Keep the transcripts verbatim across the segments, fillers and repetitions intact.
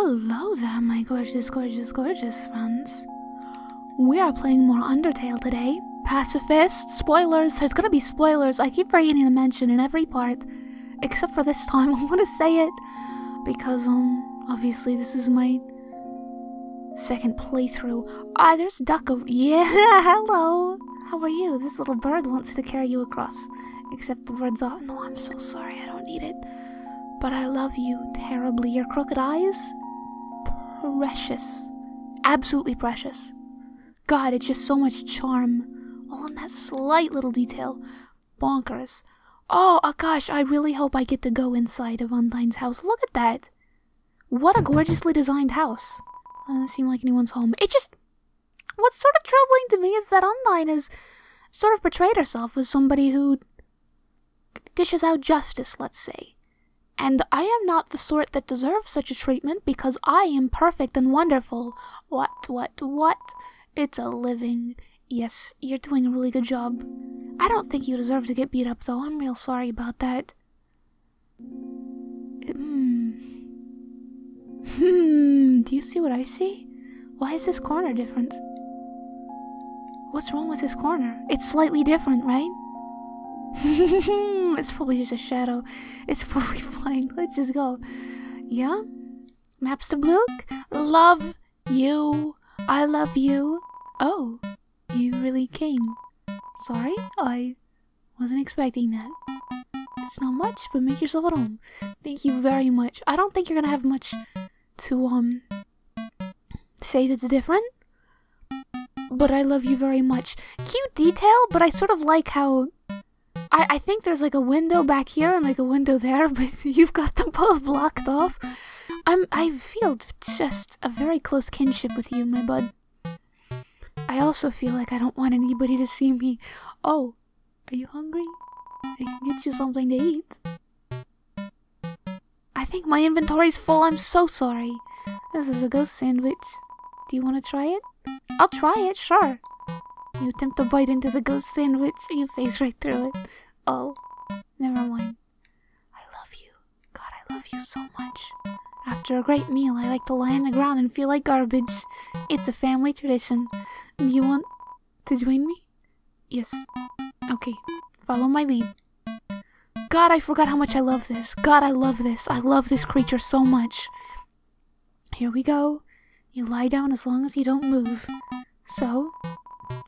Hello there, my gorgeous, gorgeous, gorgeous friends. We are playing more Undertale today. Pacifist, spoilers, there's gonna be spoilers. I keep forgetting to mention in every part, except for this time. I want to say it, because, um, obviously this is my second playthrough. Ah, there's Duck O. Yeah, hello. How are you? This little bird wants to carry you across. Except the bird's off. No, I'm so sorry, I don't need it. But I love you terribly. Your crooked eyes? Precious. Absolutely precious. God, it's just so much charm. All in that slight little detail. Bonkers. Oh, oh gosh, I really hope I get to go inside of Undyne's house. Look at that. What a gorgeusly designed house. Doesn't seem like anyone's home. It just... What's sort of troubling to me is that Undyne has sort of portrayed herself as somebody who dishes out justice, let's say. And I am not the sort that deserves such a treatment because I am perfect and wonderful. What, what, what? It's a living. Yes, you're doing a really good job. I don't think you deserve to get beat up, though. I'm real sorry about that. Hmm. Hmm. Do you see what I see? Why is this corner different? What's wrong with this corner? It's slightly different, right? It's probably just a shadow. It's probably fine. Let's just go. Yeah? Napstablook? Love you. I love you. Oh, you really came. Sorry, I wasn't expecting that. It's not much, but make yourself at home. Thank you very much. I don't think you're gonna have much to, um, say that's different. But I love you very much. Cute detail, but I sort of like how... I, I think there's like a window back here and like a window there, but you've got them both blocked off. I'm, I feel just a very close kinship with you, my bud. I also feel like I don't want anybody to see me. Oh, are you hungry? I can get you something to eat. I think my inventory's full, I'm so sorry. This is a ghost sandwich. Do you want to try it? I'll try it, sure. You attempt to bite into the ghost sandwich, you face right through it. Oh, never mind. I love you. God, I love you so much. After a great meal, I like to lie on the ground and feel like garbage. It's a family tradition. Do you want to join me? Yes. Okay, follow my lead. God, I forgot how much I love this. God, I love this. I love this creature so much. Here we go. You lie down as long as you don't move. So...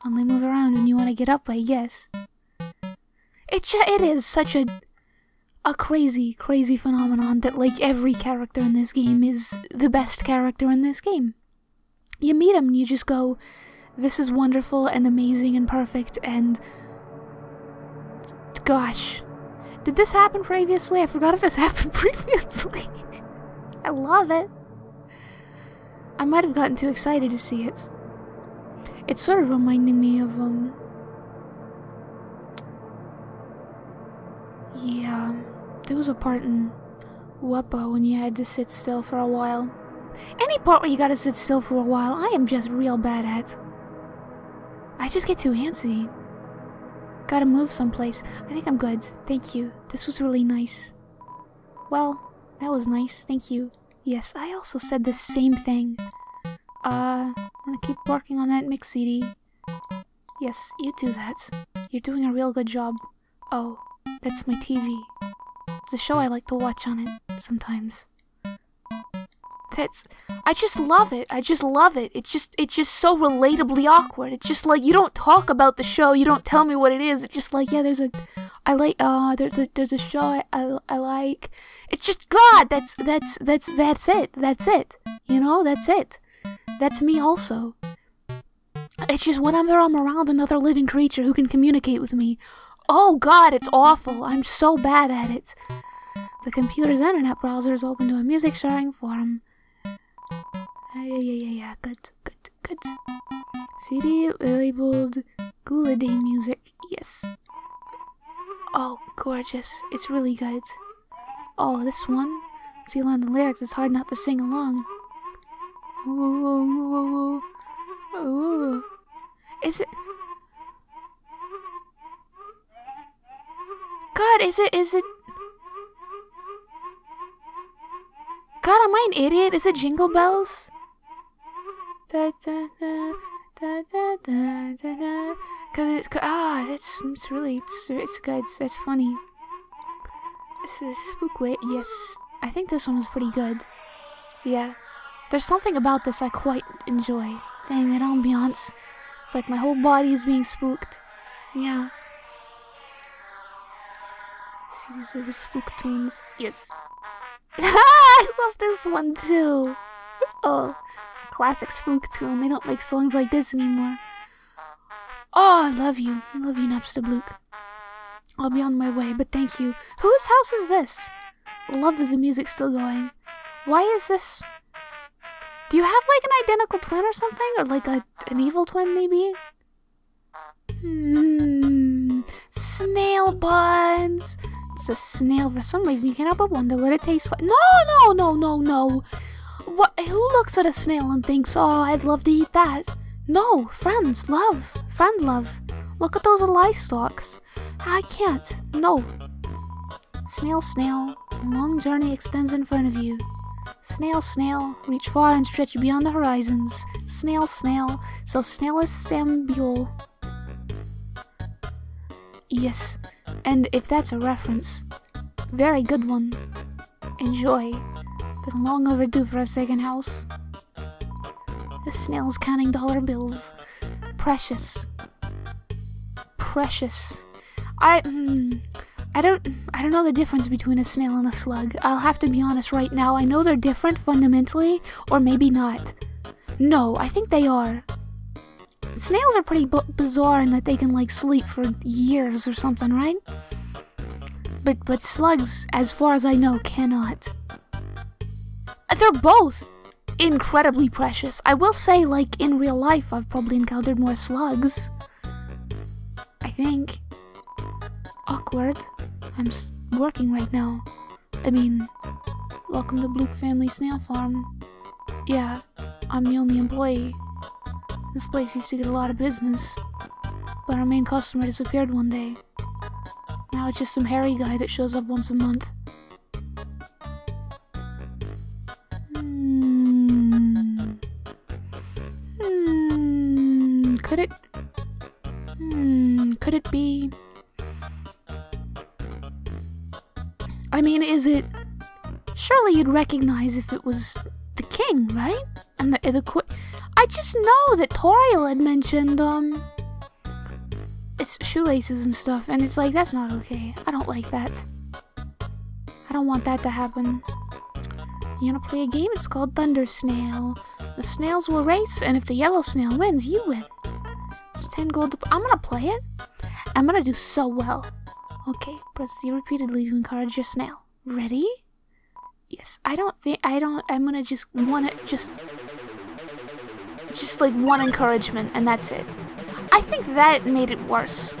only move around when you want to get up, I guess. It it is such a a crazy, crazy phenomenon that, like, every character in this game is the best character in this game. You meet him and you just go, this is wonderful and amazing and perfect and... gosh. Did this happen previously? I forgot if this happened previously. I love it. I might have gotten too excited to see it. It's sort of reminding me of, um... yeah, there was a part in Weppo when you had to sit still for a while. Any part where you gotta sit still for a while, I am just real bad at. I just get too antsy. Gotta move someplace. I think I'm good. Thank you. This was really nice. Well, that was nice. Thank you. Yes, I also said the same thing. Uh, I'm gonna keep working on that mix C D. Yes, you do that. You're doing a real good job. Oh, that's my T V. It's a show I like to watch on it, sometimes. That's... I just love it. I just love it. It's just, it's just so relatably awkward. It's just like, you don't talk about the show, you don't tell me what it is. It's just like, yeah, there's a... I like, uh, there's a, there's a show I, I, I like. It's just, God, that's, that's, that's, that's it. That's it. You know, that's it. That's me also. It's just whenever I'm around another living creature who can communicate with me. Oh God, it's awful. I'm so bad at it. The computer's internet browser is open to a music sharing forum. Yeah, yeah, yeah, yeah. Good, good, good. C D labeled Guladay music. Yes. Oh, gorgeous. It's really good. Oh, this one. See, on the lyrics, it's hard not to sing along. Ooh, ooh, ooh, ooh. Is it... God, is it, is it... God, am I an idiot? Is it Jingle Bells? Da, da, da, da, da, da, da. Cause it's ah, that's it's really it's it's good. That's funny. This is Spookwit. Yes, I think this one was pretty good. Yeah, there's something about this I quite enjoy. Dang that ambiance! It's like my whole body is being spooked. Yeah. See these little spook tunes. Yes. I love this one too. Oh, classic spook tune. They don't make songs like this anymore. Oh, I love you. I love you, Napstablook. I'll be on my way, but thank you. Whose house is this? Love that the music's still going. Why is this? Do you have, like, an identical twin or something? Or, like, a, an evil twin, maybe? Hmm. Snail buns. It's a snail. For some reason, you can't help but wonder what it tastes like. No, no, no, no, no. What? Who looks at a snail and thinks, oh, I'd love to eat that? No, friends, love, friend love. Look at those livestock. I can't, no. Snail, snail, a long journey extends in front of you. Snail, snail, reach far and stretch beyond the horizons. Snail, snail, so snail is Samuel. Yes, and if that's a reference, very good one. Enjoy. Been long overdue for a second house. The snail's counting dollar bills. Precious. Precious. I, mm, I don't, I don't know the difference between a snail and a slug. I'll have to be honest right now. I know they're different fundamentally, or maybe not. No, I think they are. Snails are pretty b bizarre in that they can, like, sleep for years or something, right? But, but slugs, as far as I know, cannot. They're both incredibly precious. I will say, like, in real life, I've probably encountered more slugs. I think. Awkward. I'm s working right now. I mean, welcome to Blook Family Snail Farm. Yeah, I'm the only employee. This place used to get a lot of business, but our main customer disappeared one day. Now it's just some hairy guy that shows up once a month. Hmm. Hmm. Could it? Hmm. Could it be? I mean, is it? Surely you'd recognize if it was the king, right? And the the qu I just know that Toriel had mentioned um, it's shoelaces and stuff, and it's like that's not okay. I don't like that. I don't want that to happen. You wanna play a game? It's called Thunder Snail. The snails will race, and if the yellow snail wins, you win. It's ten gold. To p I'm gonna play it. I'm gonna do so well. Okay, press Z repeatedly to encourage your snail. Ready? Yes. I don't think I don't. I'm gonna just wanna just. Just like one encouragement, and that's it. I think that made it worse.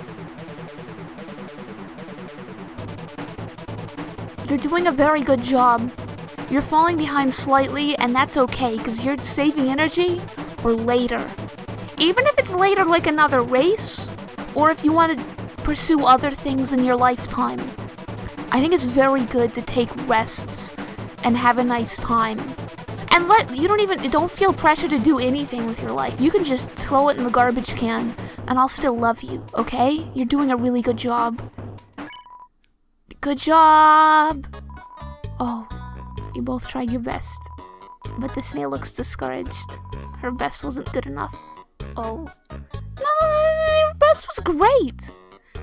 You're doing a very good job. You're falling behind slightly, and that's okay, because you're saving energy for later. Even if it's later, like another race, or if you want to pursue other things in your lifetime. I think it's very good to take rests and have a nice time. And let, you don't even, don't feel pressure to do anything with your life. You can just throw it in the garbage can, and I'll still love you, okay? You're doing a really good job. Good job! Oh, you both tried your best. But the snail looks discouraged. Her best wasn't good enough. Oh. No, no, no, your best was great!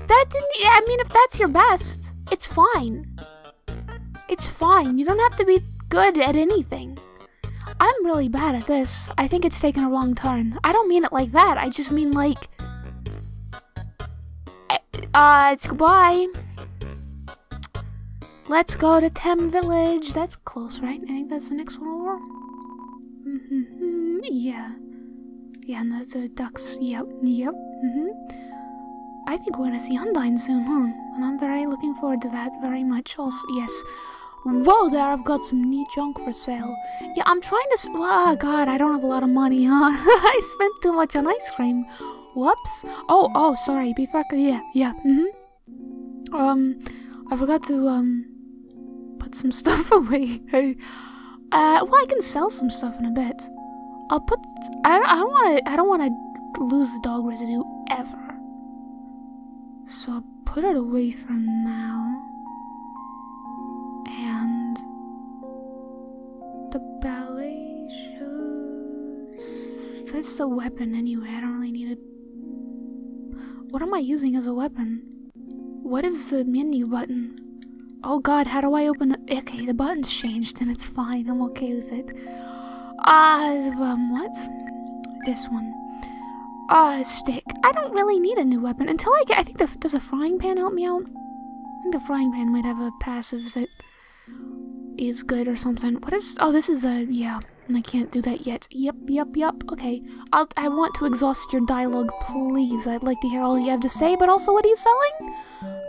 That didn't, I mean, if that's your best, it's fine. It's fine, you don't have to be good at anything. I'm really bad at this. I think it's taken a wrong turn. I don't mean it like that. I just mean like... Uh, it's goodbye. Let's go to Tem Village. That's close, right? I think that's the next one over. Mm-hmm. Yeah. Yeah, and the, the ducks. Yep. Yep. Mm-hmm. I think we're gonna see Undyne soon, huh? And I'm very looking forward to that very much. Also, yes. Whoa there, I've got some neat junk for sale. Yeah, I'm trying to... Oh, God, I don't have a lot of money, huh? I spent too much on ice cream. Whoops. Oh, oh, sorry. Before... Yeah, yeah. Mm-hmm. Um, I forgot to, um... put some stuff away. I, Uh, well, I can sell some stuff in a bit. I'll put. I don't want to. I don't want to lose the dog residue ever. So I'll put it away for now. And the ballet shoes. That's a weapon anyway. I don't really need it. What am I using as a weapon? What is the menu button? Oh god, how do I open the- Okay, the button's changed and it's fine, I'm okay with it. Ah, uh, um, what? This one. Ah, uh, stick. I don't really need a new weapon until I get- I think the- Does a frying pan help me out? I think the frying pan might have a passive that is good or something. What is- Oh, this is a- Yeah, and I can't do that yet. Yep, yep, yep, okay. I'll- I want to exhaust your dialogue, please. I'd like to hear all you have to say, but also what are you selling?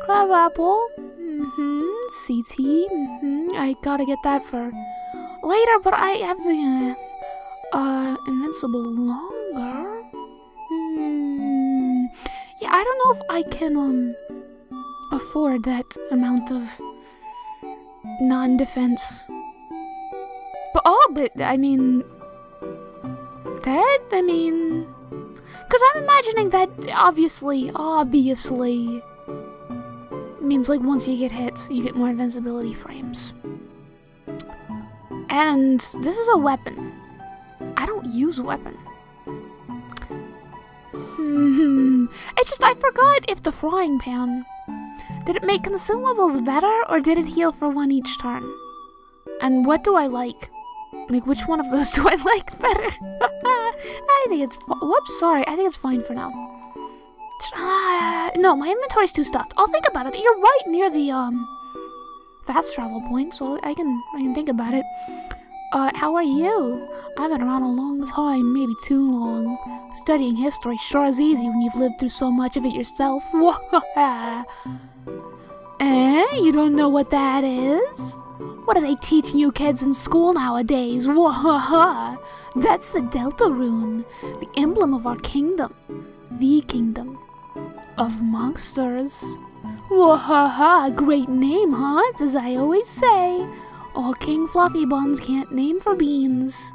Crab apple. Mm-hmm. C T, mm-hmm. I gotta get that for later, but I have uh, uh invincible longer. Mm. Yeah, I don't know if I can um afford that amount of non-defense. But oh, but I mean that I mean, because I'm imagining that obviously, obviously. means like once you get hit, you get more invincibility frames. And this is a weapon. I don't use weapon. Hmm. It's just I forgot if the frying pan, did it make consume levels better or did it heal for one each turn? And what do I like? Like which one of those do I like better? I think it's whoops. Sorry. I think it's fine for now. Uh, no, my inventory's too stuffed. I'll think about it. You're right near the um fast travel point, so I can I can think about it. Uh, how are you? I've been around a long time, maybe too long. Studying history sure is easy when you've lived through so much of it yourself. Eh? You don't know what that is? What are they teaching you kids in school nowadays? That's the Deltarune, the emblem of our kingdom, the kingdom. Of monsters. Wahaha, great name, huh? It's as I always say. All King Fluffy Buns can't name for beans.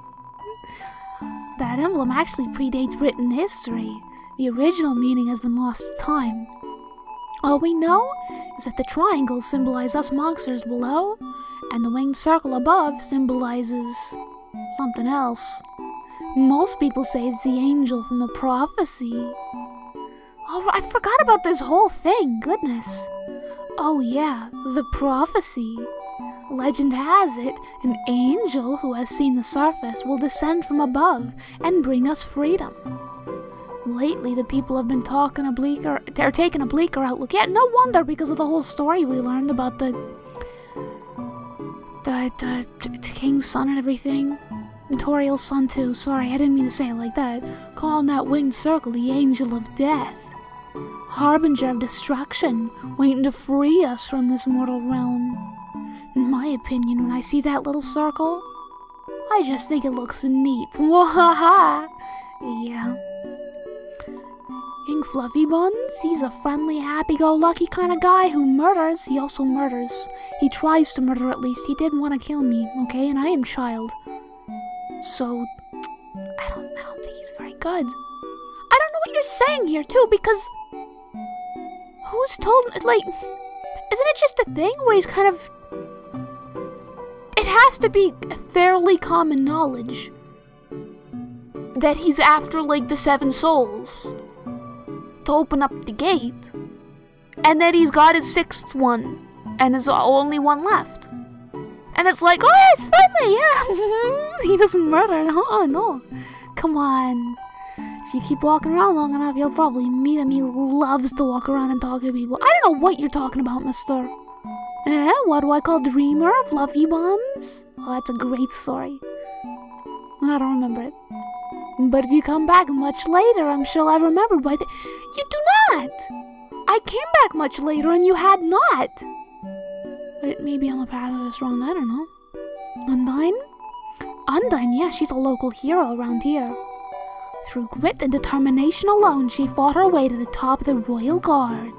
That emblem actually predates written history. The original meaning has been lost to time. All we know is that the triangle symbolizes us monsters below, and the winged circle above symbolizes something else. Most people say it's the angel from the prophecy. Oh, I forgot about this whole thing, goodness. Oh yeah, the prophecy. Legend has it, an angel who has seen the surface will descend from above and bring us freedom. Lately the people have been talking a bleaker, they're taking a bleaker outlook. Yeah, no wonder because of the whole story we learned about the, the, the, the king's son and everything. Toriel's son too, sorry, I didn't mean to say it like that. Calling that winged circle the angel of death. Harbinger of destruction, waiting to free us from this mortal realm. In my opinion, when I see that little circle, I just think it looks neat. Wahaha! Yeah. King Fluffy Buns, he's a friendly, happy-go-lucky kind of guy who murders, he also murders. He tries to murder at least, he did want to kill me, okay, and I am child. So, I don't, I don't think he's very good. I don't know what you're saying here, too, because... Who's told, like... Isn't it just a thing where he's kind of... It has to be fairly common knowledge. That he's after, like, the seven souls. To open up the gate. And that he's got his sixth one. And there's only one left. And it's like, oh, it's friendly, yeah. He doesn't murder, oh no. Come on. If you keep walking around long enough, you'll probably meet him. He loves to walk around and talk to people. I don't know what you're talking about, mister. Eh, what do I call Dreamer? Fluffy Buns? Oh, that's a great story. I don't remember it. But if you come back much later, I'm sure I remember by the... You do not! I came back much later and you had not. It may be on the path of us wrong, I don't know. Undyne? Undyne, yeah, she's a local hero around here. Through grit and determination alone, she fought her way to the top of the Royal Guard.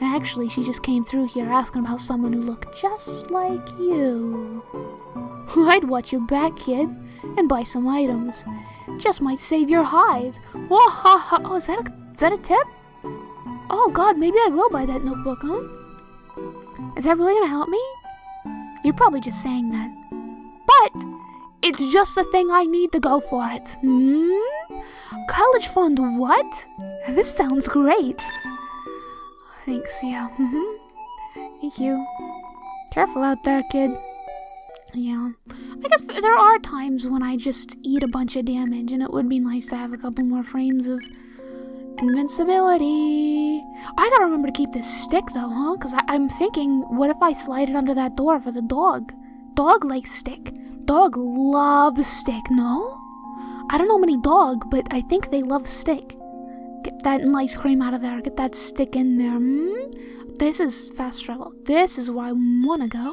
Actually, she just came through here asking about someone who looked just like you. I'd watch your back, kid, and buy some items. Just might save your hide. Whoa, ha, ha. Oh, is that, a, is that a tip? Oh, God, maybe I will buy that notebook, huh? Is that really gonna help me? You're probably just saying that. But it's just the thing I need to go for it. Hmm? College fund, what? This sounds great. Thanks, yeah. Mm-hmm. Thank you. Careful out there, kid. Yeah. I guess th there are times when I just eat a bunch of damage, and it would be nice to have a couple more frames of invincibility. I gotta remember to keep this stick, though, huh? Because I'm thinking, what if I slide it under that door for the dog? Dog likes stick. Dog loves stick, no? I don't know many dog, but I think they love stick. Get that ice cream out of there. Get that stick in there. Mm? This is fast travel. This is where I wanna go.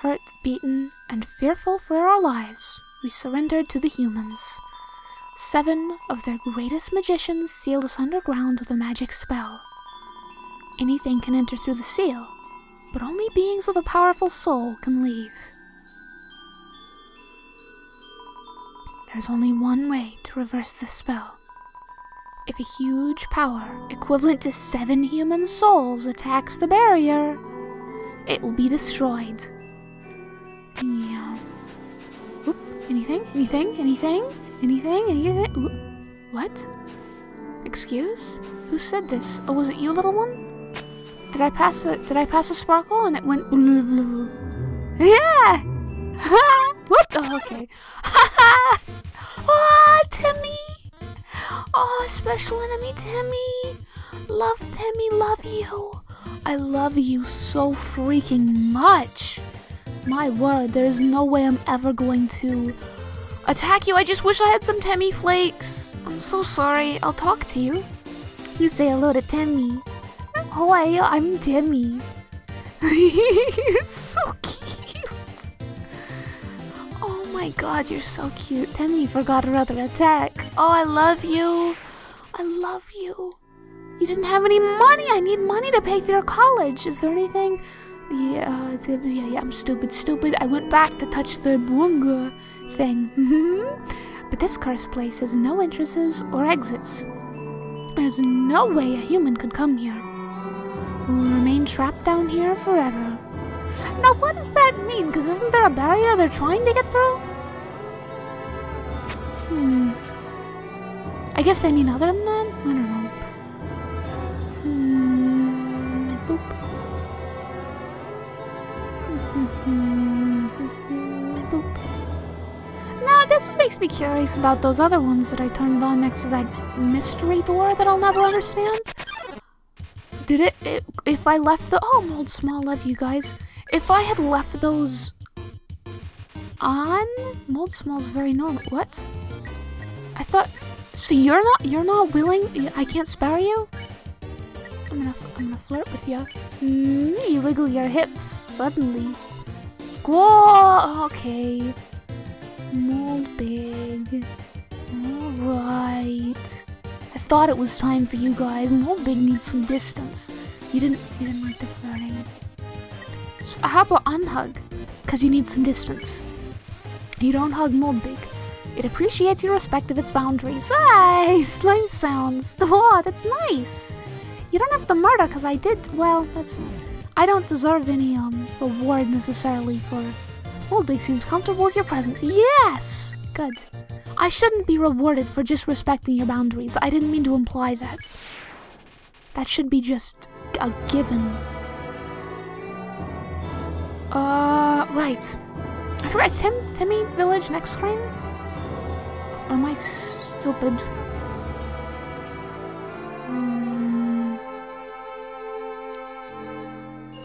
Hurt, beaten, and fearful for our lives, we surrendered to the humans. Seven of their greatest magicians sealed us underground with a magic spell. Anything can enter through the seal, but only beings with a powerful soul can leave. There's only one way to reverse this spell. If a huge power, equivalent to seven human souls, attacks the barrier, it will be destroyed. Yeah. Oop. Anything? Anything? Anything? Anything? Anything? Oop. What? Excuse? Who said this? Oh, was it you, little one? Did I pass a Did I pass a sparkle and it went? Yeah. What? Oh, okay. Ha Oh, Temmie. Oh, special enemy Temmie. Love Temmie. Love you. I love you so freaking much. My word, there is no way I'm ever going to attack you. I just wish I had some Temmie flakes. I'm so sorry. I'll talk to you. You say hello to Temmie. Oh, I, I'm Temmie. You're so cute. Oh my God, you're so cute. Temmie forgot her other attack. Oh, I love you. I love you. You didn't have any money! I need money to pay for your college! Is there anything? Yeah, uh, yeah, yeah, I'm stupid, stupid. I went back to touch the bunga thing. But this cursed place has no entrances or exits. There's no way a human could come here. We'll remain trapped down here forever. Now what does that mean? Because isn't there a barrier they're trying to get through? Hmm. I guess they mean other than that? I don't know. Now this makes me curious about those other ones that I turned on next to that mystery door that I'll never understand. Did it, it if I left the oh Moldsmal, love you guys. If I had left those on, Moldsmal's very normal. What? I thought so. You're not you're not willing. I can't spare you. I'm gonna I'm gonna flirt with you. Mm, you wiggle your hips suddenly. Whoa, okay. Moldbygg. Alright. I thought it was time for you guys. Moldbygg needs some distance. You didn't you didn't like the flirting. So how about unhug? Cause you need some distance. You don't hug Moldbygg. It appreciates your respect of its boundaries. Aye, slime sounds. Oh, that's nice. You don't have to murder because I did well, that's fine. I don't deserve any um reward necessarily for Moldbygg seems comfortable with your presence. Yes! Good. I shouldn't be rewarded for just respecting your boundaries. I didn't mean to imply that. That should be just a given. Uh right. I forgot Tem Temmie Village next screen? Or am I stupid?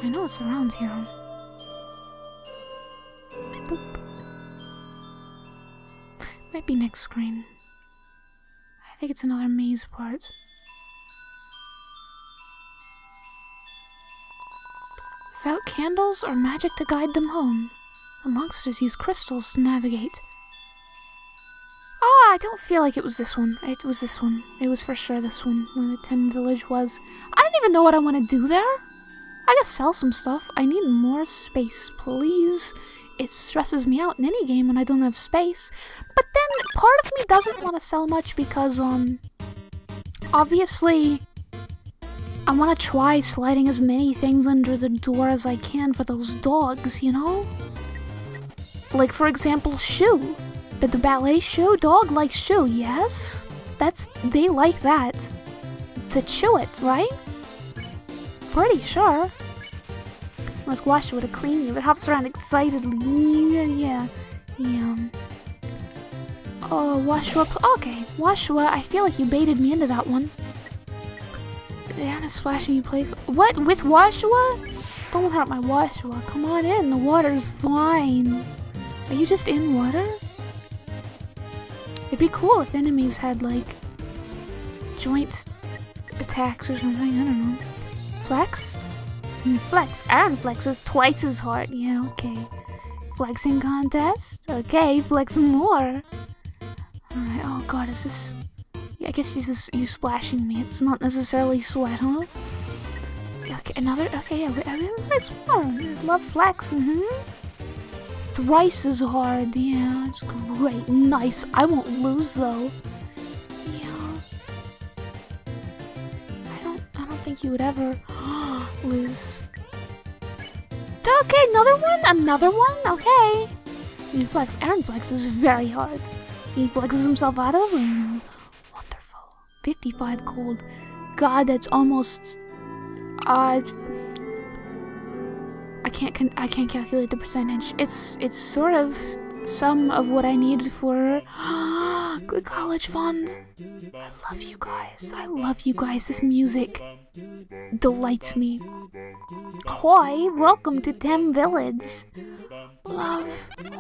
I know it's around here. Boop. Might be next screen. I think it's another maze part. Without candles or magic to guide them home, the monsters use crystals to navigate. Ah, I don't feel like it was this one. It was this one. It was for sure this one, where the Tem Village was. I don't even know what I want to do there. I could sell some stuff. I need more space, please. It stresses me out in any game when I don't have space. But then part of me doesn't want to sell much because, um, obviously, I want to try sliding as many things under the door as I can for those dogs, you know? Like, for example, Shoe. But the ballet shoe, dog likes shoe, yes? That's, they like that. To chew it, right? Pretty sure. Must wash it with a clean you. It hops around excitedly. Yeah, yeah, yeah. Oh, Woshua. Okay, Woshua. I feel like you baited me into that one. They aren't splashing you play. What with Woshua? Don't hurt my Woshua. Come on in. The water's fine. Are you just in water? It'd be cool if enemies had like joint attacks or something. I don't know. Flex. Flex. Aaron flexes twice as hard. Yeah, okay. Flexing contest? Okay, flex more. Alright, oh god, is this... Yeah, I guess this is you splashing me. It's not necessarily sweat, huh? Okay, another... Okay, yeah, I really flex more. I love flex, mm-hmm. Thrice as hard. Yeah, it's great. Nice. I won't lose, though. Yeah. I don't... I don't think you would ever... lose. Okay, another one? Another one? Okay. He flex. Aaron flexes very hard. He flexes himself out of the room. Wonderful. fifty-five cold. God, that's almost... Uh... I can't con I can't calculate the percentage. It's it's sort of some of what I need for the college fund. I love you guys. I love you guys. This music delights me. Hoi, welcome to Tem Village. Love.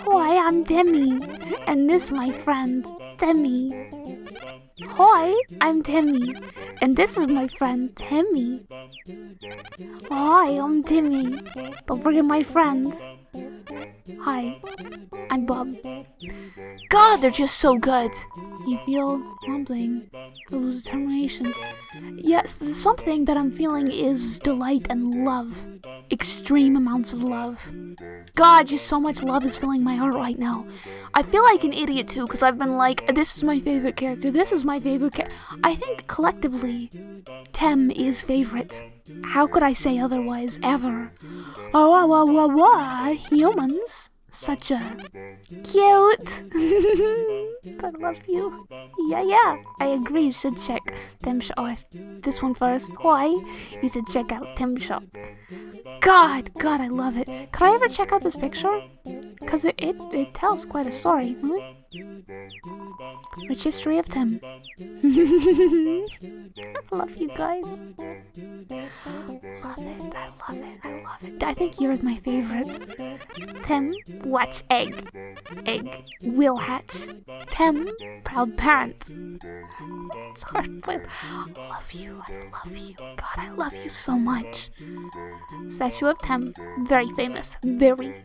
Hoi, I'm Temmie. And this, my friend, Temmie. Hoi, I'm Temmie. And this is my friend, Temmie. Hoi, I'm Temmie. Don't forget my friend. Hi, I'm Bob. God, they're just so good. You feel something. You lose determination. Yes, something that I'm feeling is delight and love. Extreme amounts of love. God, just so much love is filling my heart right now. I feel like an idiot too, because I've been like, this is my favorite character, this is my favorite character. I think collectively, Tem is favorite. How could I say otherwise, ever? Oh, wah, wah, wah, wah, humans. Such a... cute! I love you. Yeah, yeah, I agree, you should check Tem Shop. Oh, this one first. Why? You should check out Tem Shop. God, God, I love it. Could I ever check out this picture? Because it, it, it tells quite a story. Hmm? Rich history of Tem. I love you guys. Love it, I love it, I love it. I think you're my favorite. Tem, watch egg. Egg will hatch. Tem, proud parent. It's hard to live. I love you, I love you. God, I love you so much. Statue of Tem, very famous, very.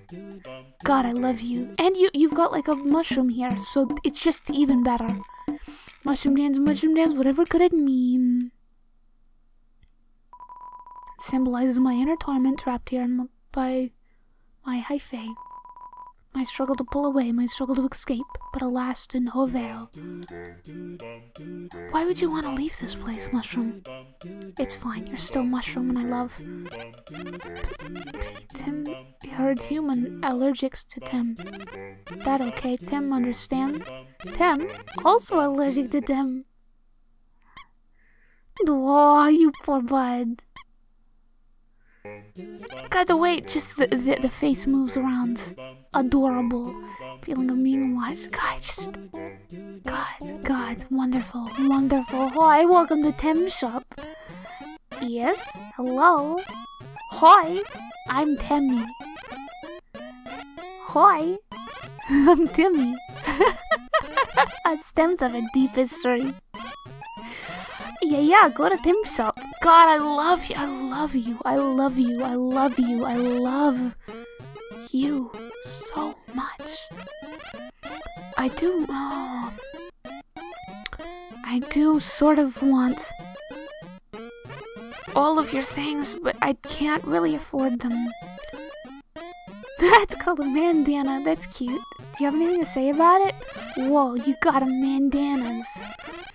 God, I love you. And you, you've got like a mushroom here, so it's just even better. Mushroom dance, mushroom dance, whatever could it mean? Symbolizes my inner torment trapped here in, by my hyphae. My struggle to pull away, my struggle to escape, but alas, to no avail. Why would you want to leave this place, Mushroom? It's fine, you're still Mushroom and I love... Tem heard human allergics to Tem. That okay, Tem understand? Tem also allergic to Tem. Oh, you poor bud. God, the way just the, the, the face moves around. Adorable. Feeling of being watched. God, just... God, God, wonderful, wonderful. Hi, welcome to Tem Shop. Yes, hello. Hi, I'm Temmie. Hi, I'm Temmie. Stems have a deep history. Yeah, yeah, go to Tem Shop. God, I love you, I love you, I love you, I love you, I love you so much. I do, oh, I do sort of want all of your things, but I can't really afford them. That's called a bandana. That's cute. Do you have anything to say about it? Whoa, you got a bandanas.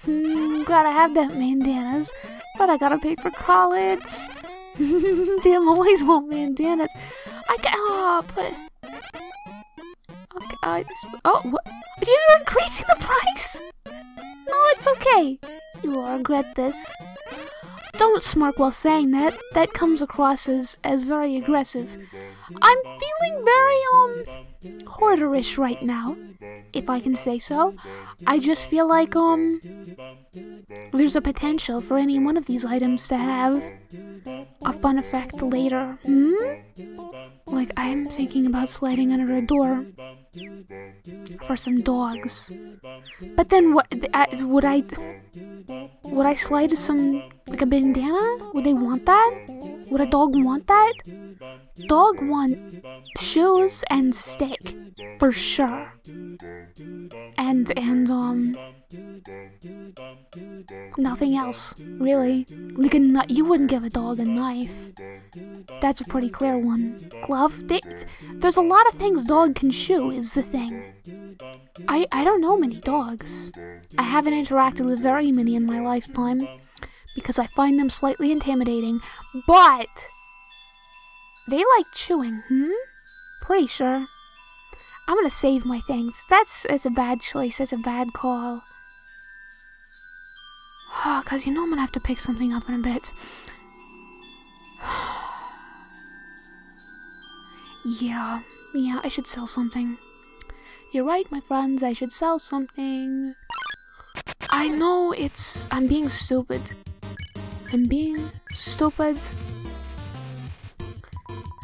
Hmm, gotta have that bandanas. But I gotta pay for college. Damn, I always want bandanas. I got. Oh, but. Okay, I just. Oh, what? You're increasing the price? No, it's okay. You'll regret this. Don't smirk while saying that. That comes across as, as very aggressive. I'm feeling very, um, hoarderish right now, if I can say so. I just feel like, um, there's a potential for any one of these items to have a fun effect later. Hmm? Like, I'm thinking about sliding under a door for some dogs. But then what, I, would I, would I slide to some, like a bandana? Would they want that? Would a dog want that? Dog want shoes and steak, for sure. And, and, um, nothing else, really. Like a nut, you wouldn't give a dog a knife. That's a pretty clear one. Glove? They, there's a lot of things dog can chew, is the thing. I, I don't know many dogs. I haven't interacted with very many in my lifetime, because I find them slightly intimidating, but they like chewing, hmm? Pretty sure. I'm gonna save my things. That's, that's a bad choice, that's a bad call. Oh, cause you know I'm gonna have to pick something up in a bit. Yeah, yeah, I should sell something. You're right, my friends, I should sell something. I know it's, I'm being stupid. I'm being stupid.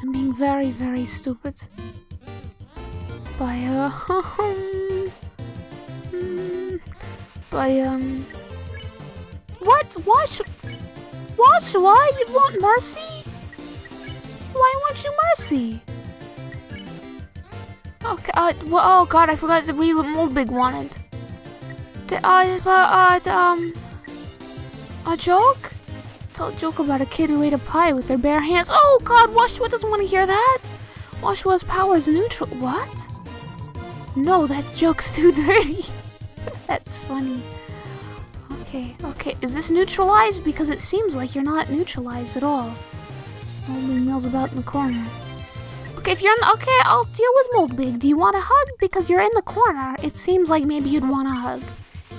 I'm being very, very stupid. By, uh, by, um, what? Wash, Woshua? You want mercy? Why won't you mercy? Okay, uh, well, oh god, I forgot to read what Moldbygg wanted. Uh, uh, uh, um, a joke? Tell a joke about a kid who ate a pie with their bare hands. Oh god, Woshua doesn't want to hear that. Woshua's power is neutral. What? No, that joke's too dirty. That's funny. Okay, okay. Is this neutralized? Because it seems like you're not neutralized at all. Moldbygg mills about in the corner. Okay, if you're in the, okay, I'll deal with Moldbygg. Do you want a hug? Because you're in the corner. It seems like maybe you'd want a hug.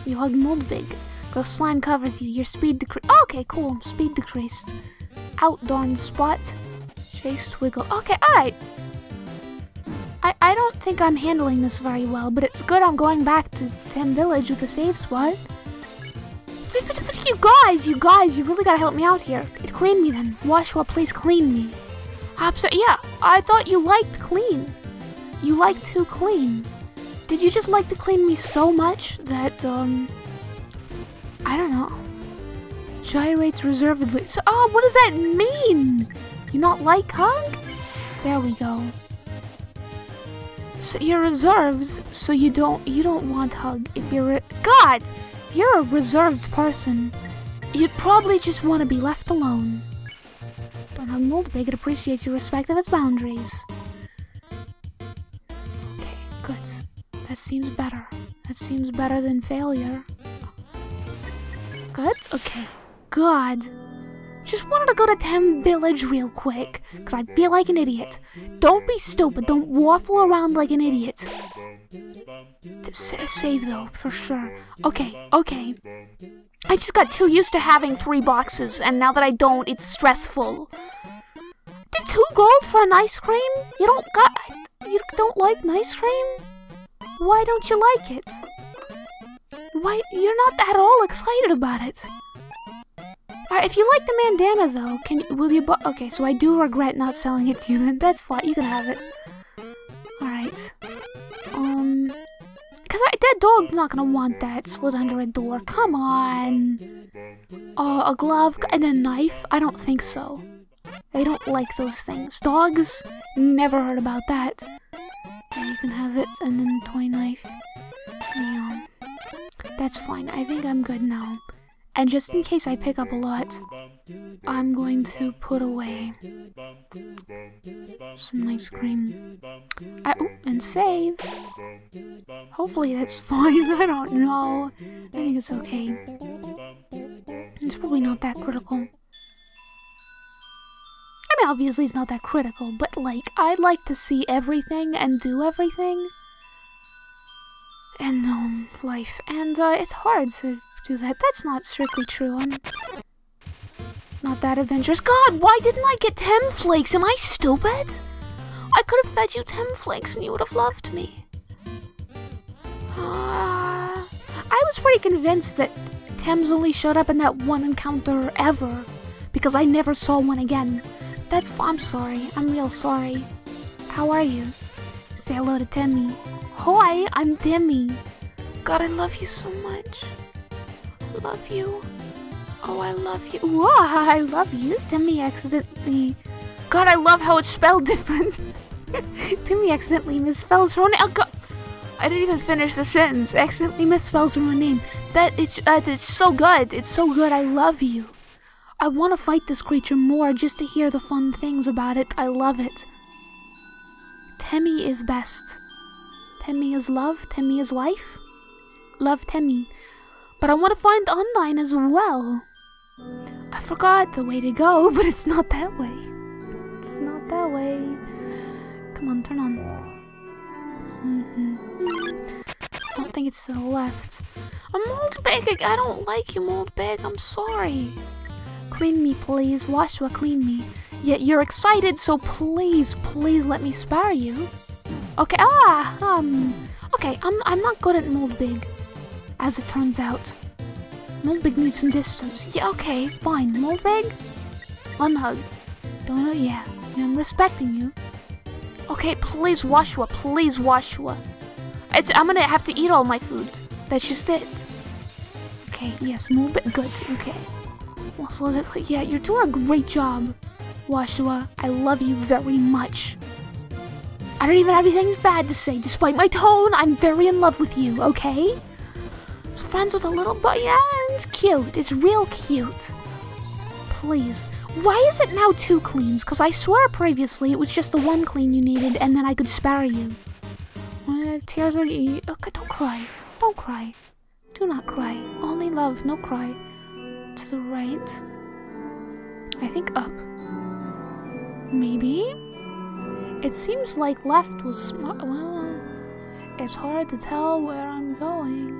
You hug Moldbygg. Gross slime covers you. Your speed decreased. Oh, okay, cool. Speed decreased. Out darn spot. Chase Twiggle. Okay, alright. I, I don't think I'm handling this very well, but it's good I'm going back to Tem Village with a save spot. You guys, you guys, you really gotta help me out here. Clean me then. Woshua, please clean me. Yeah, I thought you liked clean. You like to clean. Did you just like to clean me so much that, um, I don't know, gyrates reservedly? So, oh, what does that mean? You not like hug? There we go. So you're reserved, so you don't you don't want hug. If you're re God, if you're a reserved person, you'd probably just want to be left alone. Don't hug Moldbygg. It appreciates your respect of its boundaries. Okay, good. That seems better. That seems better than failure. Good? Okay. Good. Just wanted to go to Tem Village real quick, because I feel like an idiot. Don't be stupid. Don't waffle around like an idiot. Save, though, for sure. Okay, okay. I just got too used to having three boxes, and now that I don't, it's stressful. Did two gold for an ice cream? You don't got... You don't like ice cream? Why don't you like it? Why, you're not at all excited about it. Alright, if you like the bandana though, can will you bu okay, so I do regret not selling it to you then. That's fine, you can have it. Alright. Um... Because that dog's not gonna want that slid under a door. Come on! Uh, a glove and a knife? I don't think so. They don't like those things. Dogs? Never heard about that. Yeah, you can have it, and then toy knife. Yeah. That's fine. I think I'm good now. And just in case I pick up a lot, I'm going to put away some ice cream. I, oh, and save. Hopefully that's fine. I don't know. I think it's okay. It's probably not that critical. I mean, obviously it's not that critical, but like, I'd like to see everything and do everything. And um, life. And uh, it's hard to do that. That's not strictly true. I'm not that adventurous. God, why didn't I get Tem Flakes? Am I stupid? I could have fed you Tem Flakes and you would have loved me. Uh, I was pretty convinced that Tems only showed up in that one encounter ever, because I never saw one again. That's, I'm sorry. I'm real sorry. How are you? Say hello to Temmie. Hi, I'm Temmie. God, I love you so much. I love you. Oh, I love you. Whoa, I love you. Temmie accidentally... God, I love how it's spelled different. Temmie accidentally misspells her own name. Oh, God. I didn't even finish the sentence. Accidentally misspells her own name. That it's, uh, it's so good. It's so good. I love you. I want to fight this creature more just to hear the fun things about it. I love it. Temmie is best. Temmie is love. Temmie is life. Love Temmie. But I want to find Undyne as well. I forgot the way to go, but it's not that way. It's not that way. Come on, turn on. Mm-hmm. I don't think it's to the left. I'm Moldbygg. I don't like you, Moldbygg. I'm sorry. Clean me, please. Woshua, clean me. Yet you're excited, so please, please let me spare you. Okay. Ah. Um. Okay. I'm. I'm not good at Moldbygg. As it turns out, Moldbygg needs some distance. Yeah, okay, fine. Moldbygg, unhug. Don't know, yeah. I'm respecting you. Okay, please, Woshua. Please, Woshua. It's, I'm gonna have to eat all my food. That's just it. Okay, yes, Moldbygg. Good, okay. Also, yeah, you're doing a great job, Woshua. I love you very much. I don't even have anything bad to say. Despite my tone, I'm very in love with you, okay? It's friends with a little boy, yeah, it's cute. It's real cute. Please. Why is it now two cleans? Because I swear previously it was just the one clean you needed and then I could spare you. Uh, tears are... Okay, don't cry. Don't cry. Do not cry. Only love, no cry. To the right. I think up. Maybe? It seems like left was... Well, it's hard to tell where I'm going.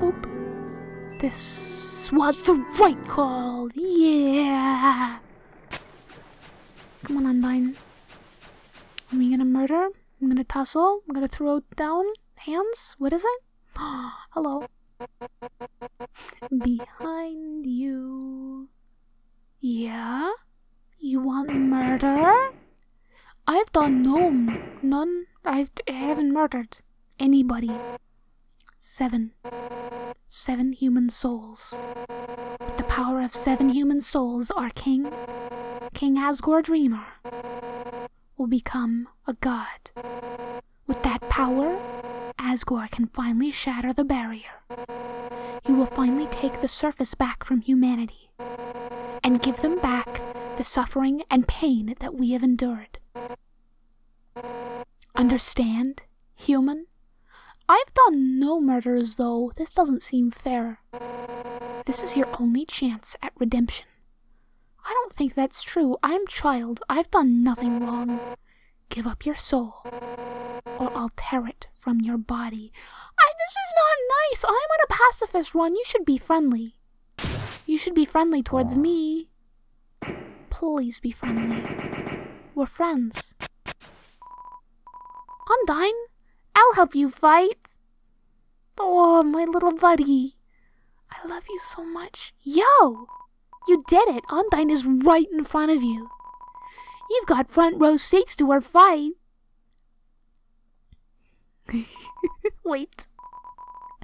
Boop. This was the right call. Yeah. Come on, Undyne. Are we gonna murder? I'm gonna tussle. I'm gonna throw down hands. What is it? Hello. Behind you. Yeah. You want murder? I've done no, none. I've I haven't murdered anybody. Seven. Seven human souls. With the power of seven human souls, our king, King Asgore Dreemurr, will become a god. With that power, Asgore can finally shatter the barrier. He will finally take the surface back from humanity and give them back the suffering and pain that we have endured. Understand, human? I've done no murders, though. This doesn't seem fair. This is your only chance at redemption. I don't think that's true. I'm child. I've done nothing wrong. Give up your soul, or I'll tear it from your body. I, this is not nice. I'm on a pacifist run. You should be friendly. You should be friendly towards me. Please be friendly. We're friends. Undyne? I'll help you fight. Oh, my little buddy. I love you so much. Yo! You did it. Undyne is right in front of you. You've got front row seats to our fight. Wait.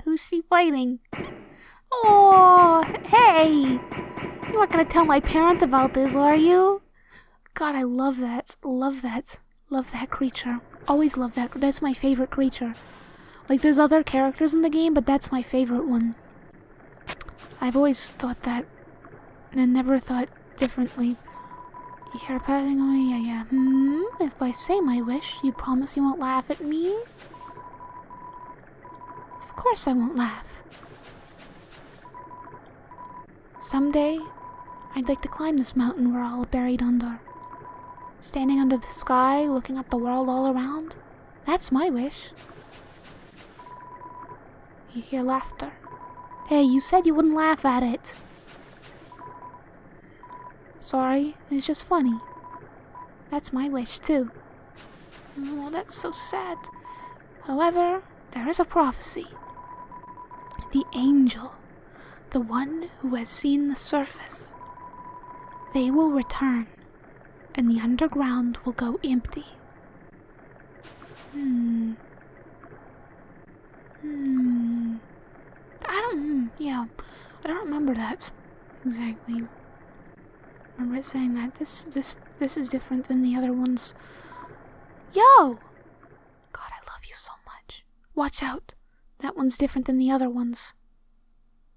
Who's she fighting? Oh, hey! You aren't gonna tell my parents about this, are you? God, I love that. Love that. Love that creature. Always love that. That's my favorite creature. Like, there's other characters in the game, but that's my favorite one. I've always thought that and never thought differently. You're passing away, yeah, yeah. Hmm? If I say my wish, you promise you won't laugh at me? Of course I won't laugh. Someday, I'd like to climb this mountain we're all buried under. Standing under the sky, looking at the world all around. That's my wish. You hear laughter. Hey, you said you wouldn't laugh at it. Sorry, it's just funny. That's my wish, too. Oh, that's so sad. However, there is a prophecy. The angel, the one who has seen the surface, they will return, and the underground will go empty. Hmm. Hmm. I don't, yeah, I don't remember that exactly. I remember saying that. This, this, this is different than the other ones. Yo! God, I love you so much. Watch out. That one's different than the other ones.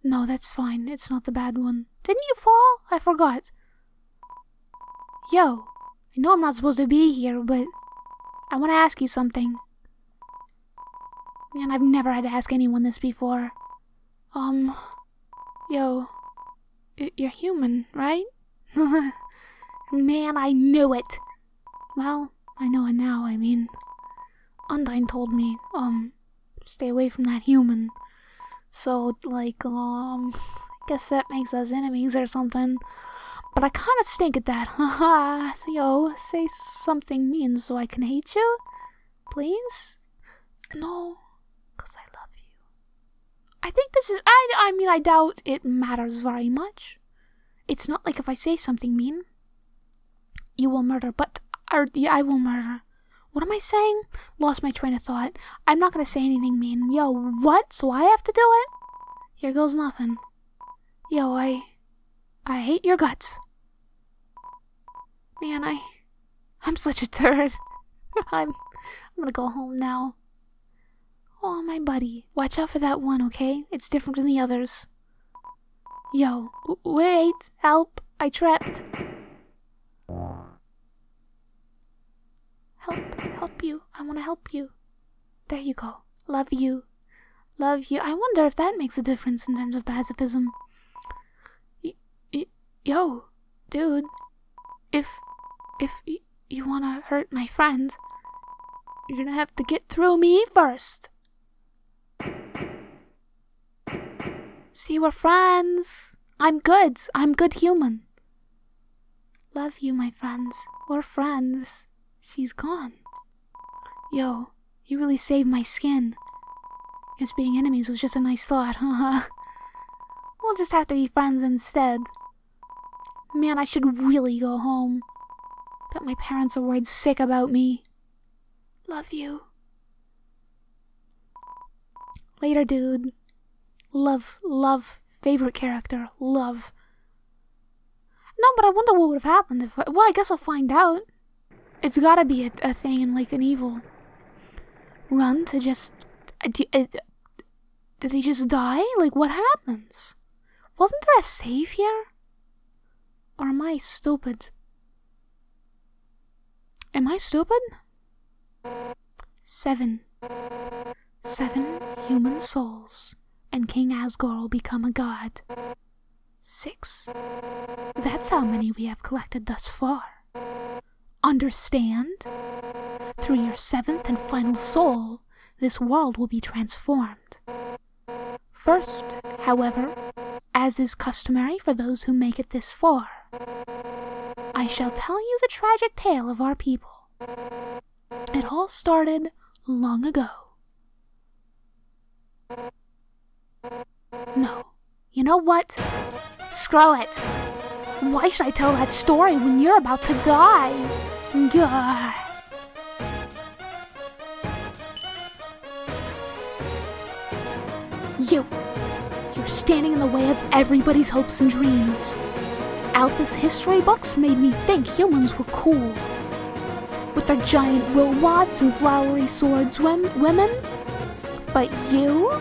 No, that's fine. It's not the bad one. Didn't you fall? I forgot. Yo. I know I'm not supposed to be here, but I want to ask you something. Man, I've never had to ask anyone this before. Um, yo, you're human, right? Man, I knew it. Well, I know it now, I mean. Undyne told me, um, stay away from that human. So, like, um, I guess that makes us enemies or something. But I kinda stink at that, haha. Yo, say something mean so I can hate you? Please? No, cause I love you. I think this is, I, I mean, I doubt it matters very much. It's not like if I say something mean, you will murder, but or, yeah, I will murder. What am I saying? Lost my train of thought. I'm not going to say anything mean. Yo, what? So I have to do it? Here goes nothing. Yo, I... I hate your guts. Man, I... I'm such a turd. I'm... I'm going to go home now. Oh, my buddy. Watch out for that one, okay? It's different than the others. Yo, wait, help, I trapped. Help, help you, I want to help you. There you go, love you, love you. I wonder if that makes a difference in terms of pacifism. Y y yo, dude, if, if y you want to hurt my friend, you're going to have to get through me first. See, we're friends. I'm good. I'm good human. Love you, my friends. We're friends. She's gone. Yo, you really saved my skin. Guess being enemies was just a nice thought, huh? We'll just have to be friends instead. Man, I should really go home. Bet my parents are worried sick about me. Love you. Later, dude. Love, love, favorite character, love. No, but I wonder what would have happened if I, well, I guess I'll find out. It's gotta be a, a thing in, like, an evil run to just... Uh, do, uh, did they just die? Like, what happens? Wasn't there a save here? Or am I stupid? Am I stupid? Seven. Seven human souls. And King Asgore will become a god. Six. That's how many we have collected thus far. Understand? Through your seventh and final soul, this world will be transformed. First, however, as is customary for those who make it this far, I shall tell you the tragic tale of our people. It all started long ago. No. You know what? Screw it. Why should I tell that story when you're about to die? Gah. You. You're standing in the way of everybody's hopes and dreams. Alphys history books made me think humans were cool. With their giant robots and flowery swords, wem- women. But you?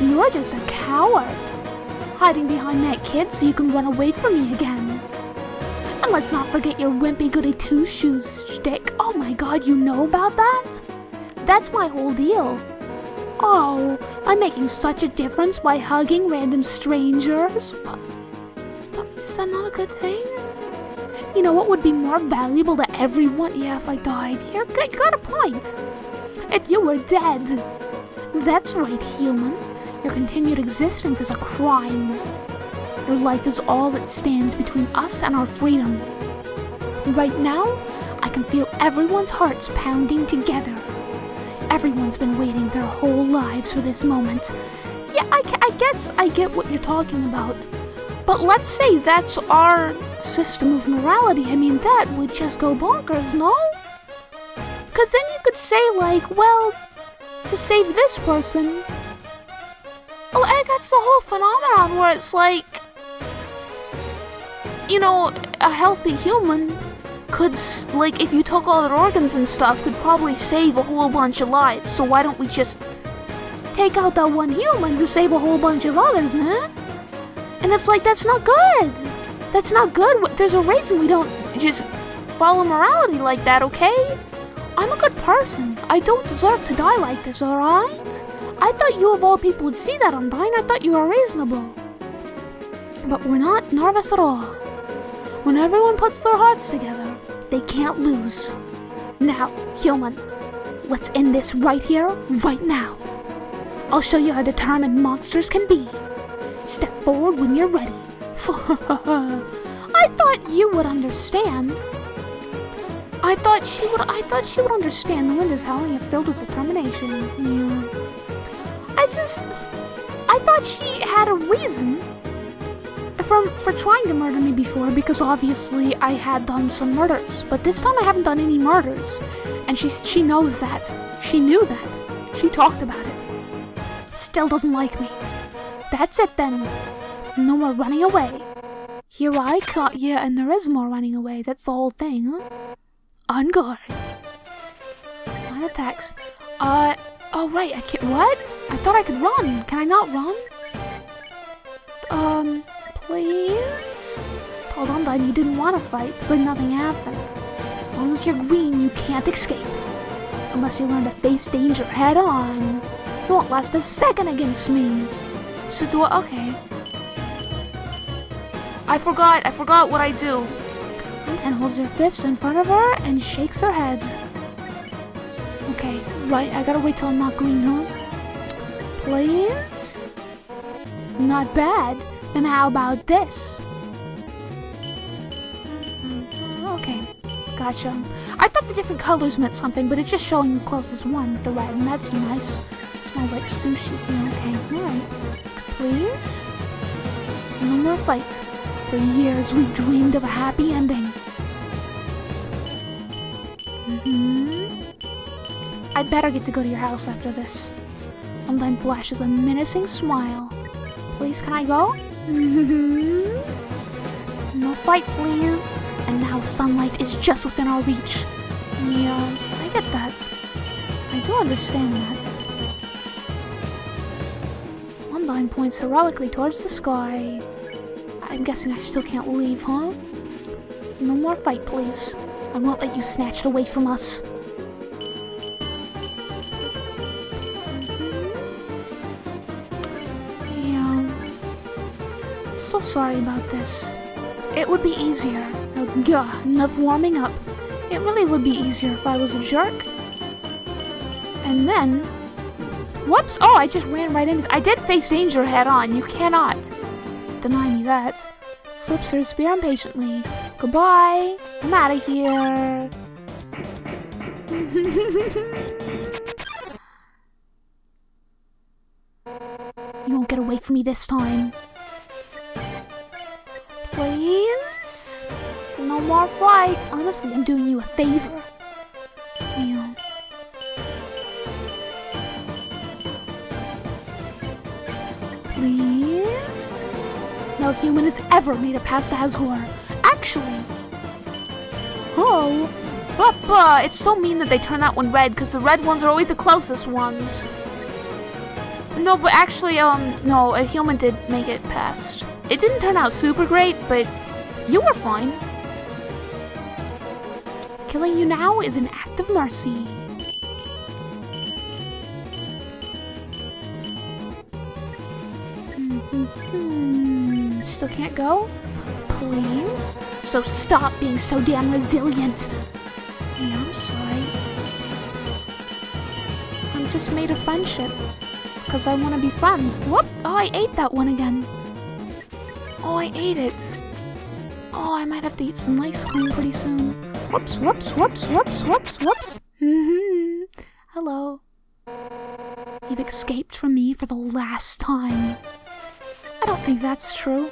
You're just a coward. hiding behind that kid so you can run away from me again. And let's not forget your wimpy goody two-shoes shtick. Oh my god, you know about that? That's my whole deal. Oh, I'm making such a difference by hugging random strangers. Is that not a good thing? You know what would be more valuable to everyone? Yeah, if I died. You're, you got a point. If you were dead. That's right, human. Your continued existence is a crime. Your life is all that stands between us and our freedom. Right now, I can feel everyone's hearts pounding together. Everyone's been waiting their whole lives for this moment. Yeah, I, I guess I get what you're talking about. But let's say that's our system of morality. I mean, that would just go bonkers, no? Because then you could say, like, well, to save this person... Well, I guess the whole phenomenon where it's like, you know, a healthy human could, like, if you took all their organs and stuff, could probably save a whole bunch of lives. So why don't we just take out that one human to save a whole bunch of others, huh? And it's like, that's not good. That's not good. There's a reason we don't just follow morality like that, okay? I'm a good person. I don't deserve to die like this, alright? I thought you of all people would see that, Undyne. I thought you were reasonable. But we're not nervous at all. When everyone puts their hearts together, they can't lose. Now, human, let's end this right here, right now. I'll show you how determined monsters can be. Step forward when you're ready. I thought you would understand. I thought she would. I thought she would understand. The wind is howling and filled with determination. Yeah. I just, I thought she had a reason for, for trying to murder me before, because obviously I had done some murders, but this time I haven't done any murders, and she, she knows that. She knew that. She talked about it. Still doesn't like me. That's it then. No more running away. Here I caught you, yeah, and there is more running away. That's the whole thing, huh? On guard. Line attacks. Uh... Oh, right, I can't- what? I thought I could run. Can I not run? Um, please? Told Undyne you didn't want to fight, but nothing happened. As long as you're green, you can't escape. Unless you learn to face danger head on. You won't last a second against me. So do I- okay. I forgot, I forgot what I do. Undyne holds her fists in front of her and shakes her head. Okay. Right, I gotta wait till I'm not green, huh? Please? Not bad. Then how about this? Okay, gotcha. I thought the different colors meant something, but it's just showing the closest one with the red, and that's nice. It smells like sushi. Okay, alright. Please? No more fight. For years we dreamed of a happy ending. Mm-hmm. I better get to go to your house after this. Undyne flashes a menacing smile. Please, can I go? No fight, please. And now sunlight is just within our reach. Yeah, I get that. I do understand that. Undyne points heroically towards the sky. I'm guessing I still can't leave, huh? No more fight, please. I won't let you snatch it away from us. So sorry about this. It would be easier. Oh, gah, enough warming up. It really would be easier if I was a jerk. And then... Whoops! Oh, I just ran right into... I did face danger head on. You cannot deny me that. Flips her spear impatiently. Goodbye. I'm out of here. You won't get away from me this time. Please? No more fight. Honestly, I'm doing you a favor. Yeah. Please? No human has ever made it past Asgore. Actually. Oh. But, but, it's so mean that they turn that one red, because the red ones are always the closest ones. No, but actually, um, no, a human did make it past. It didn't turn out super great, but you were fine. Killing you now is an act of mercy. Mm-hmm. Still can't go? Please? So stop being so damn resilient. Yeah, I'm sorry. I'm just made of friendship. Because I want to be friends. Whoop! Oh, I ate that one again. Oh, I ate it. Oh, I might have to eat some ice cream pretty soon. Whoops, whoops, whoops, whoops, whoops, whoops. Mm-hmm. Hello. You've escaped from me for the last time. I don't think that's true.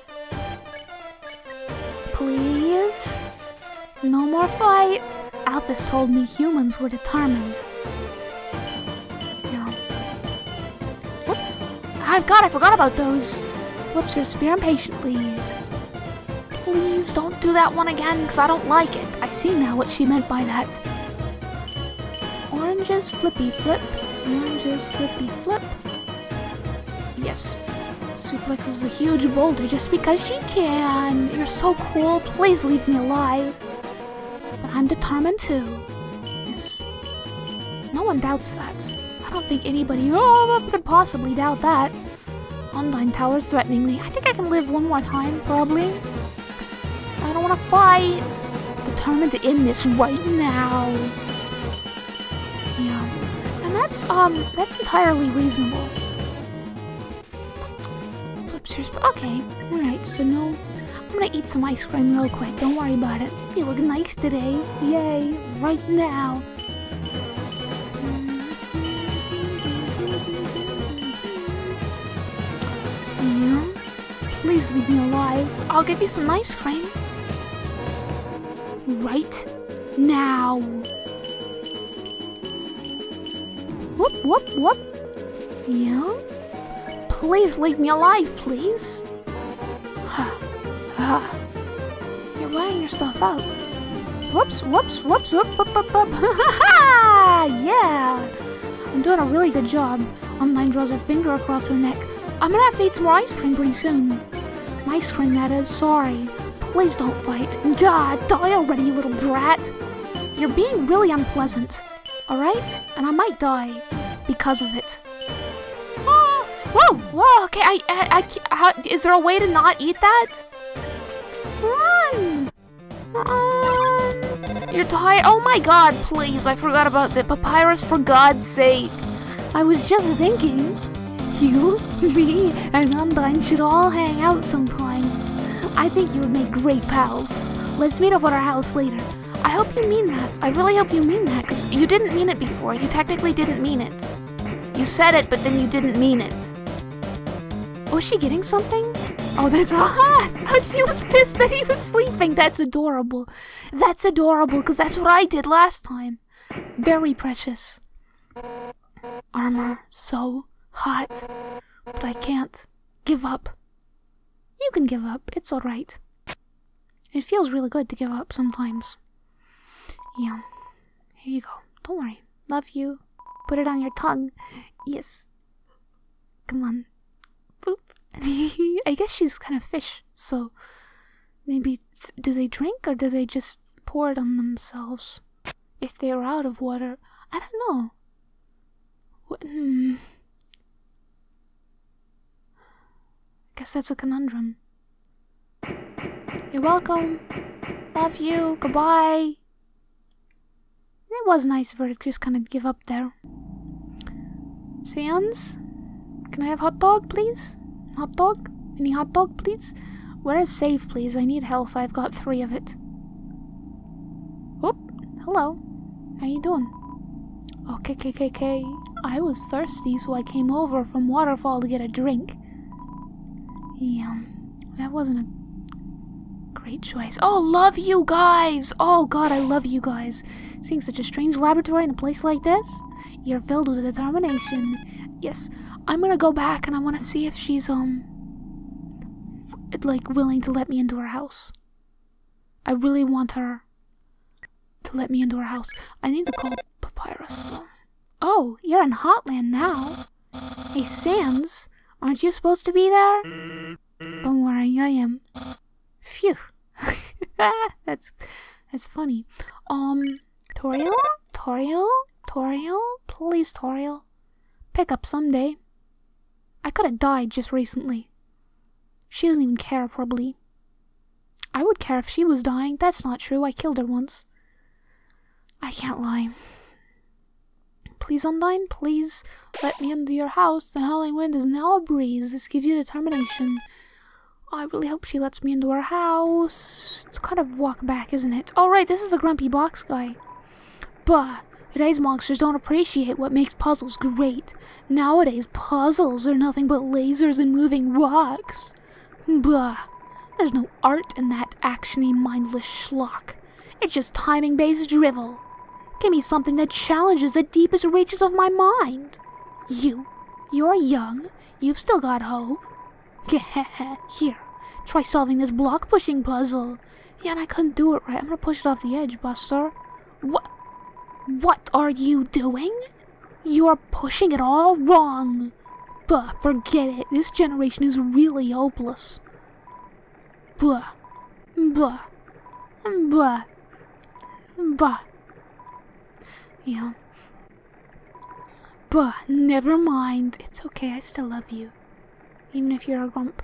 Please? No more fight. Alphys told me humans were determined. Oh god, I forgot about those! Flips her spear impatiently. Please don't do that one again, because I don't like it. I see now what she meant by that. Oranges flippy flip. Oranges flippy flip. Yes. Suplex is a huge boulder just because she can. You're so cool. Please leave me alive. But I'm determined too. Yes. No one doubts that. I don't think anybody oh, could possibly doubt that. Undyne towers threateningly. I think I can live one more time, probably. I don't want to fight. Determined to end this right now. Yeah, and that's um, that's entirely reasonable. Flips your okay, all right. So no, I'm gonna eat some ice cream real quick. Don't worry about it. You look nice today. Yay! Right now. Please leave me alive. I'll give you some ice cream. Right now. Whoop, whoop, whoop. Yeah? Please leave me alive, please. Huh. Huh. You're wearing yourself out. Whoops, whoops, whoops, whoop, whoop, whoop, whoop. Ha ha! Yeah! I'm doing a really good job. Undyne draws her finger across her neck. I'm gonna have to eat some more ice cream pretty soon. Ice cream, that is. Sorry. Please don't fight. God, die already, you little brat. You're being really unpleasant. Alright? And I might die. Because of it. Oh, whoa! Whoa! Okay, I... I, I how, is there a way to not eat that? Run! Run! You're tired? Oh my god, please. I forgot about the Papyrus, for God's sake. I was just thinking... You, me, and Undyne should all hang out sometime. I think you would make great pals. Let's meet up at our house later. I hope you mean that. I really hope you mean that, because you didn't mean it before. You technically didn't mean it. You said it, but then you didn't mean it. Was she getting something? Oh, that's hot! She was pissed that he was sleeping. That's adorable. That's adorable, because that's what I did last time. Very precious. Armor, so... hot, but I can't give up. You can give up, it's alright. It feels really good to give up sometimes. Yeah, here you go. Don't worry. Love you. Put it on your tongue. Yes. Come on. Boop. I guess she's kind of fish, so maybe do they drink or do they just pour it on themselves? If they are out of water, I don't know. What, hmm. Guess that's a conundrum. You're welcome. Love you. Goodbye. It was nice of her to just kind of give up there. Sans? Can I have hot dog, please? Hot dog? Any hot dog, please? Where is save, please? I need health. I've got three of it. Whoop. Hello. How you doing? Oh, K K K K. I was thirsty, so I came over from Waterfall to get a drink. Yeah, that wasn't a great choice. Oh, love you guys! Oh god, I love you guys. Seeing such a strange laboratory in a place like this, you're filled with determination. Yes, I'm gonna go back and I want to see if she's, um, like, willing to let me into her house. I really want her to let me into her house. I need to call Papyrus, so. Oh, you're in Hotland now. Hey, Sans, aren't you supposed to be there? Don't worry, I am. Phew. that's that's funny. Um, Toriel? Toriel? Toriel? Please, Toriel. Pick up someday. I could have died just recently. She doesn't even care, probably. I would care if she was dying. That's not true. I killed her once. I can't lie. Please, Undyne, please let me into your house. The howling wind is now a breeze. This gives you determination. I really hope she lets me into her house. It's kind of walk back, isn't it? All right, this is the grumpy box guy. Bah! Today's monsters don't appreciate what makes puzzles great. Nowadays, puzzles are nothing but lasers and moving rocks. Bah! There's no art in that actiony, mindless schlock. It's just timing-based drivel. Give me something that challenges the deepest reaches of my mind. You. You're young. You've still got hope. Here. Try solving this block-pushing puzzle. Yeah, and I couldn't do it right. I'm gonna push it off the edge, Buster. What? What are you doing? You're pushing it all wrong. Buh, forget it. This generation is really hopeless. Buh. Buh. Buh. Buh. Yeah. But never mind. It's okay, I still love you. Even if you're a grump.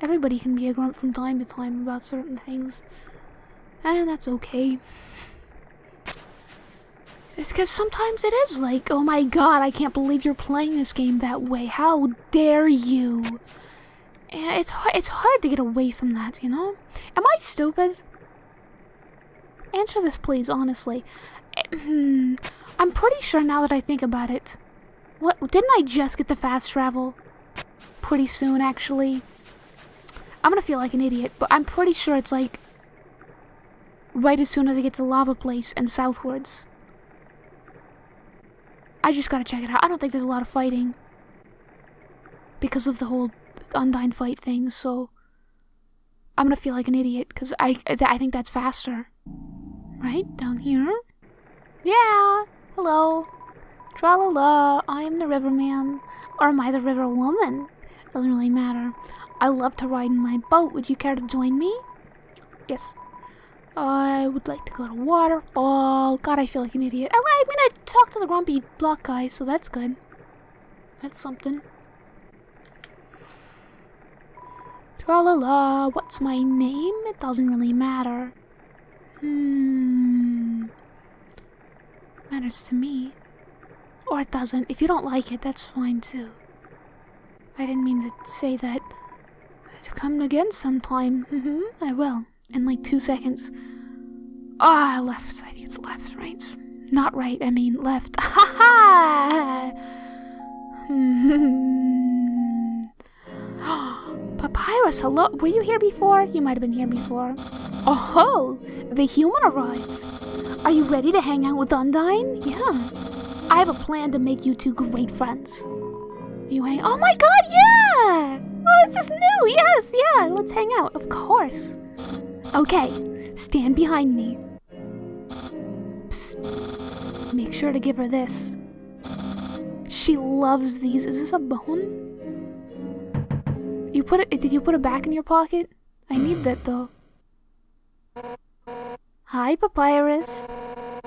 Everybody can be a grump from time to time about certain things. And that's okay. It's because sometimes it is like, oh my god, I can't believe you're playing this game that way. How dare you? And it's, it's hard to get away from that, you know? Am I stupid? Answer this, please, honestly. I'm pretty sure now that I think about it. What? Didn't I just get the fast travel? Pretty soon, actually. I'm gonna feel like an idiot, but I'm pretty sure it's like right as soon as I get to Lava Place and southwards. I just gotta check it out. I don't think there's a lot of fighting because of the whole Undyne fight thing, so I'm gonna feel like an idiot because I, th I think that's faster. Right? Down here? Yeah! Hello! Tra-la-la, I am the riverman. Or am I the river woman? Doesn't really matter. I love to ride in my boat. Would you care to join me? Yes. I would like to go to Waterfall. God, I feel like an idiot. I, I mean, I talked to the grumpy block guy, so that's good. That's something. Tra-la-la, what's my name? It doesn't really matter. Hmm... matters to me. Or it doesn't. If you don't like it, that's fine too. I didn't mean to say that. To come again sometime. Mm-hmm. I will. In like two seconds. Ah, left. I think it's left, right? Not right, I mean left. Ha ha! Hmm. Papyrus, hello? Were you here before? You might have been here before. Oh-ho! The human arrives! Are you ready to hang out with Undyne? Yeah. I have a plan to make you two great friends. You hang- Oh my god, yeah! Oh, this is new! Yes, yeah! Let's hang out, of course. Okay, stand behind me. Psst. Make sure to give her this. She loves these. Is this a bone? You put it- Did you put it back in your pocket? I need that, though. Hi, Papyrus.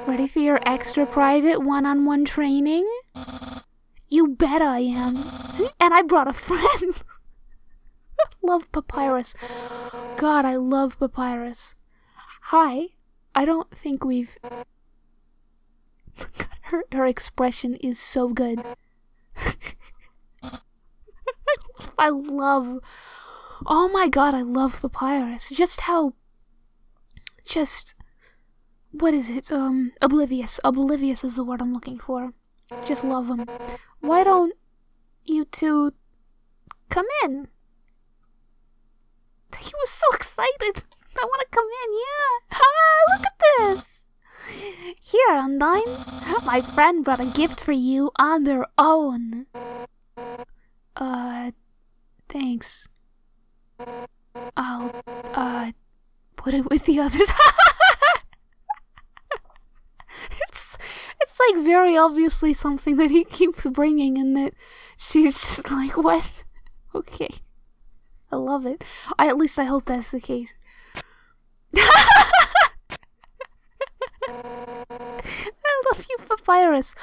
Ready for your extra private one-on-one training? You bet I am. And I brought a friend. Love Papyrus. God, I love Papyrus. Hi. I don't think we've... God, her, her expression is so good. I love... Oh my god, I love Papyrus. Just how... Just... What is it? Um, oblivious. Oblivious is the word I'm looking for. Just love him. Why don't you two come in? He was so excited. I want to come in, yeah. Ah, look at this. Here, Undyne. My friend brought a gift for you on their own. Uh, thanks. I'll, uh, put it with the others. Ha ha! It's like very obviously something that he keeps bringing, and that she's just like, what? Okay. I love it. I, at least I hope that's the case. I love you, Papyrus.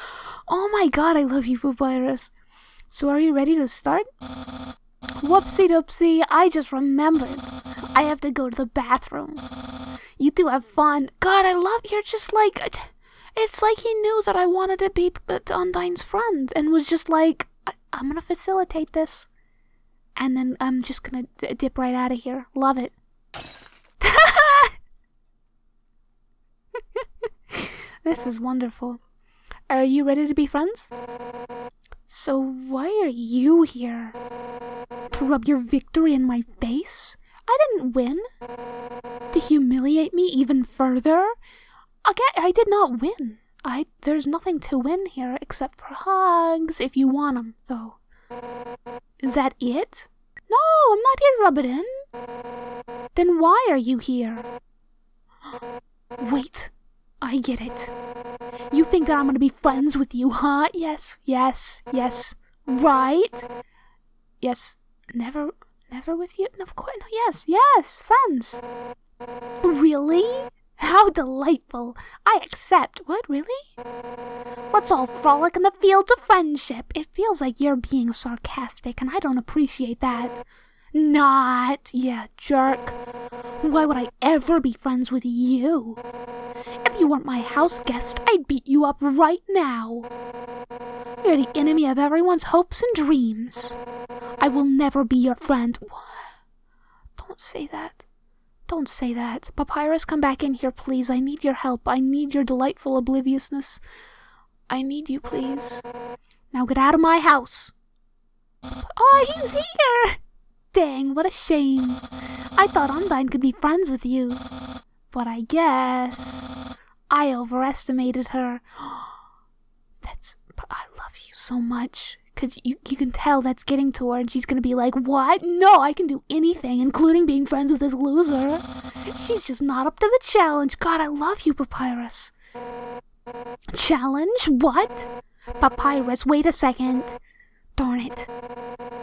Oh my god, I love you, Papyrus. So are you ready to start? Whoopsie doopsie, I just remembered. I have to go to the bathroom. You two have fun. God, I love you're just like... It's like he knew that I wanted to be Undyne's friend and was just like, I I'm gonna facilitate this. And then I'm just gonna d dip right out of here. Love it. This is wonderful. Are you ready to be friends? So why are you here? To rub your victory in my face? I didn't win. To humiliate me even further? Again, I did not win. I There's nothing to win here except for hugs, if you want them, though. Is that it? No, I'm not here to rub it in. Then why are you here? Wait, I get it. You think that I'm gonna be friends with you, huh? Yes, yes, yes. Right? Yes, never, never with you? Of course, no, yes, yes, friends. Really? How delightful! I accept. What, really? Let's all frolic in the fields of friendship. It feels like you're being sarcastic, and I don't appreciate that. Not. Yeah, jerk. Why would I ever be friends with you? If you weren't my house guest, I'd beat you up right now. You're the enemy of everyone's hopes and dreams. I will never be your friend. Don't say that. Don't say that. Papyrus, come back in here, please. I need your help. I need your delightful obliviousness. I need you, please. Now get out of my house. Oh, he's here! Dang, what a shame. I thought Undyne could be friends with you. But I guess... I overestimated her. That's... I love you so much. Because you, you can tell that's getting to her, and she's going to be like, what? No, I can do anything, including being friends with this loser. She's just not up to the challenge. God, I love you, Papyrus. Challenge? What? Papyrus, wait a second. Darn it.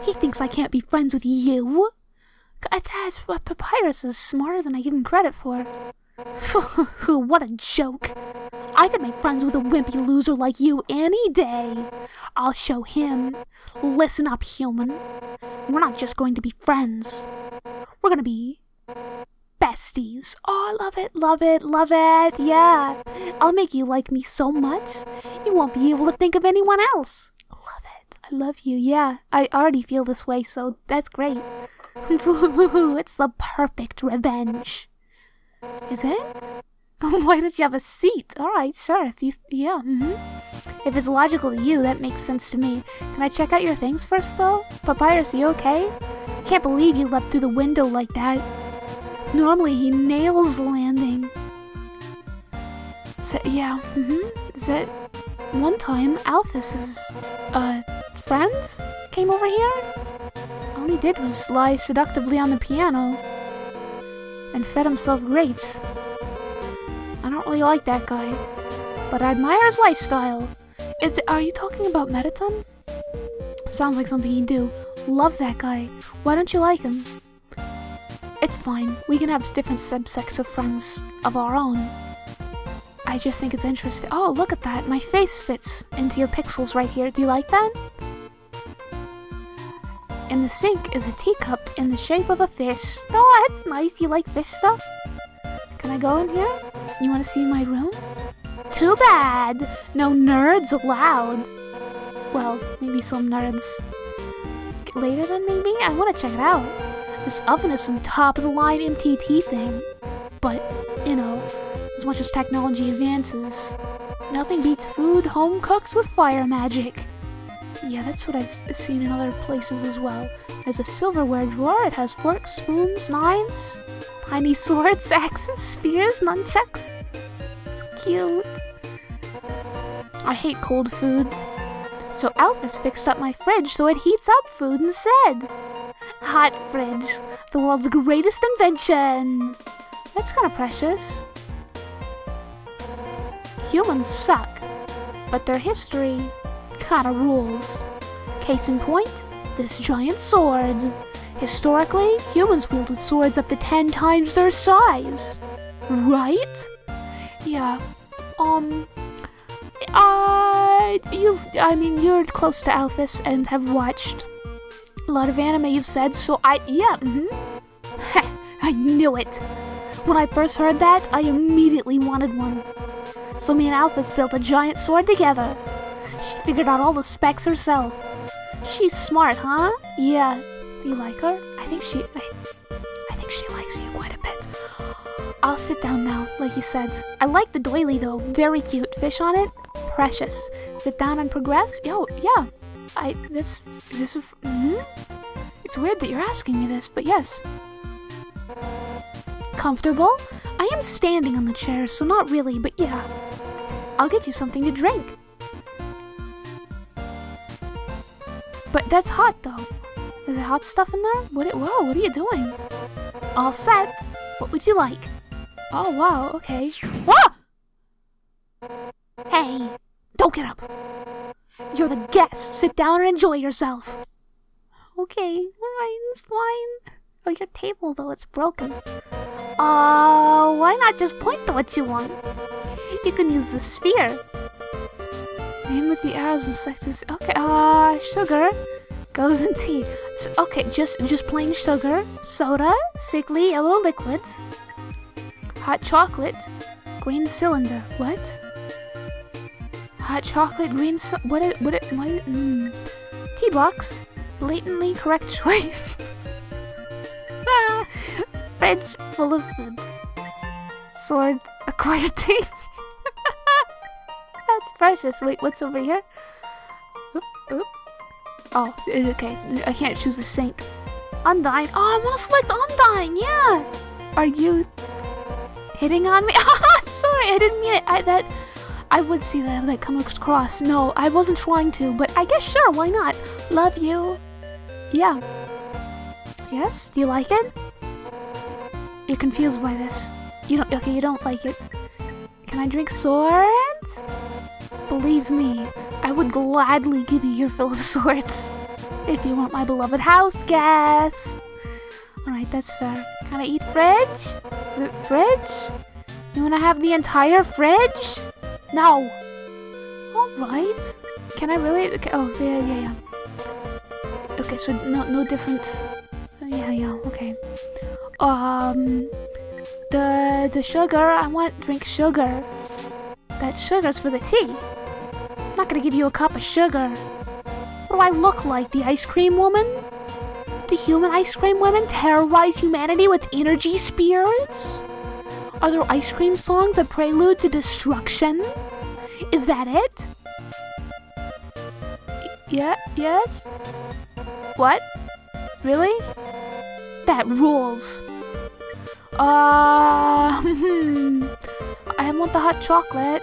He thinks I can't be friends with you. That's what Papyrus is smarter than I give him credit for. What a joke. I could make friends with a wimpy loser like you any day. I'll show him. Listen up, human. We're not just going to be friends. We're gonna be besties. Oh, I love it, love it, love it. Yeah. I'll make you like me so much, you won't be able to think of anyone else. I love it. I love you, yeah. I already feel this way, so that's great. It's the perfect revenge. Is it? Why don't you have a seat? Alright, sure, if you- yeah, mm-hmm. If it's logical to you, that makes sense to me. Can I check out your things first, though? Papyrus, you okay? Can't believe you leapt through the window like that. Normally, he nails the landing. So, yeah, mm-hmm. Is that- one time, Alphys's, uh, friend came over here? All he did was lie seductively on the piano. And fed himself grapes. I don't really like that guy, but I admire his lifestyle. Is it, are you talking about Mettaton? Sounds like something you do. Love that guy. Why don't you like him? It's fine. We can have different subsects of friends of our own. I just think it's interesting. Oh, look at that. My face fits into your pixels right here. Do you like that? In the sink is a teacup in the shape of a fish. Oh, that's nice. You like fish stuff? Can I go in here? You want to see my room? Too bad! No nerds allowed! Well, maybe some nerds. Later then, maybe? I want to check it out. This oven is some top-of-the-line M T T thing. But, you know, as much as technology advances, nothing beats food home-cooked with fire magic. Yeah, that's what I've seen in other places as well. There's a silverware drawer, it has forks, spoons, knives, tiny swords, axes, spears, nunchucks. It's cute. I hate cold food. So Alphys fixed up my fridge so it heats up food instead. Hot fridge, the world's greatest invention. That's kind of precious. Humans suck. but their history kinda rules. Case in point, this giant sword. Historically, humans wielded swords up to ten times their size. Right? Yeah, um... Uh, you've, I mean, you're close to Alphys and have watched a lot of anime, you've said, so I, yeah, mm-hmm. Heh, I knew it. When I first heard that, I immediately wanted one. So me and Alphys built a giant sword together. She figured out all the specs herself. She's smart, huh? Yeah. You like her? I think she, I, I think she likes you quite a bit. I'll sit down now, like you said. I like the doily though, very cute. Fish on it? Precious. Sit down and progress? Yo, yeah. I, this, this, mm-hmm. It's weird that you're asking me this, but yes. Comfortable? I am standing on the chair, so not really, but yeah. I'll get you something to drink. But that's hot though. Is it hot stuff in there? What? It, whoa, what are you doing? All set. What would you like? Oh, wow, okay. Ah! Hey, don't get up. You're the guest. Sit down and enjoy yourself. Okay, alright, it's fine. Oh, your table, though, it's broken. Uh, why not just point to what you want? You can use the sphere. Aim with the arrows and sectors. Okay, uh, sugar goes in tea. So, okay, just, just plain sugar, soda, sickly yellow liquids, hot chocolate, green cylinder. What? Hot chocolate, green so what it, what it, what it, mm. Tea box, blatantly correct choice. Ah, fridge full of food. Sword acquired taste. That's precious. Wait, what's over here? Oop, oop. Oh, okay, I can't choose the sink. Undyne, oh, I wanna select Undyne, yeah! Are you hitting on me? Sorry, I didn't mean it, I, that... I would see that, that come across. No, I wasn't trying to, but I guess sure, why not? Love you. Yeah. Yes? Do you like it? You're confused by this. You don't- okay, you don't like it. Can I drink swords? Believe me, I would gladly give you your fill of swords. If you want my beloved house guest. Alright, that's fair. Can I eat fridge? The fridge? You wanna have the entire fridge? No! Alright. Can I really? Okay, oh, yeah, yeah, yeah. Okay, so no, no different. Yeah, yeah, okay. Um, the, the sugar, I want drink sugar. That sugar's for the tea. I'm not gonna give you a cup of sugar. What do I look like, the ice cream woman? Do human ice cream women terrorize humanity with energy spears? Are there ice cream songs a prelude to destruction? Is that it? Yeah, yes? What? Really? That rules. Uh, hmm. I want the hot chocolate.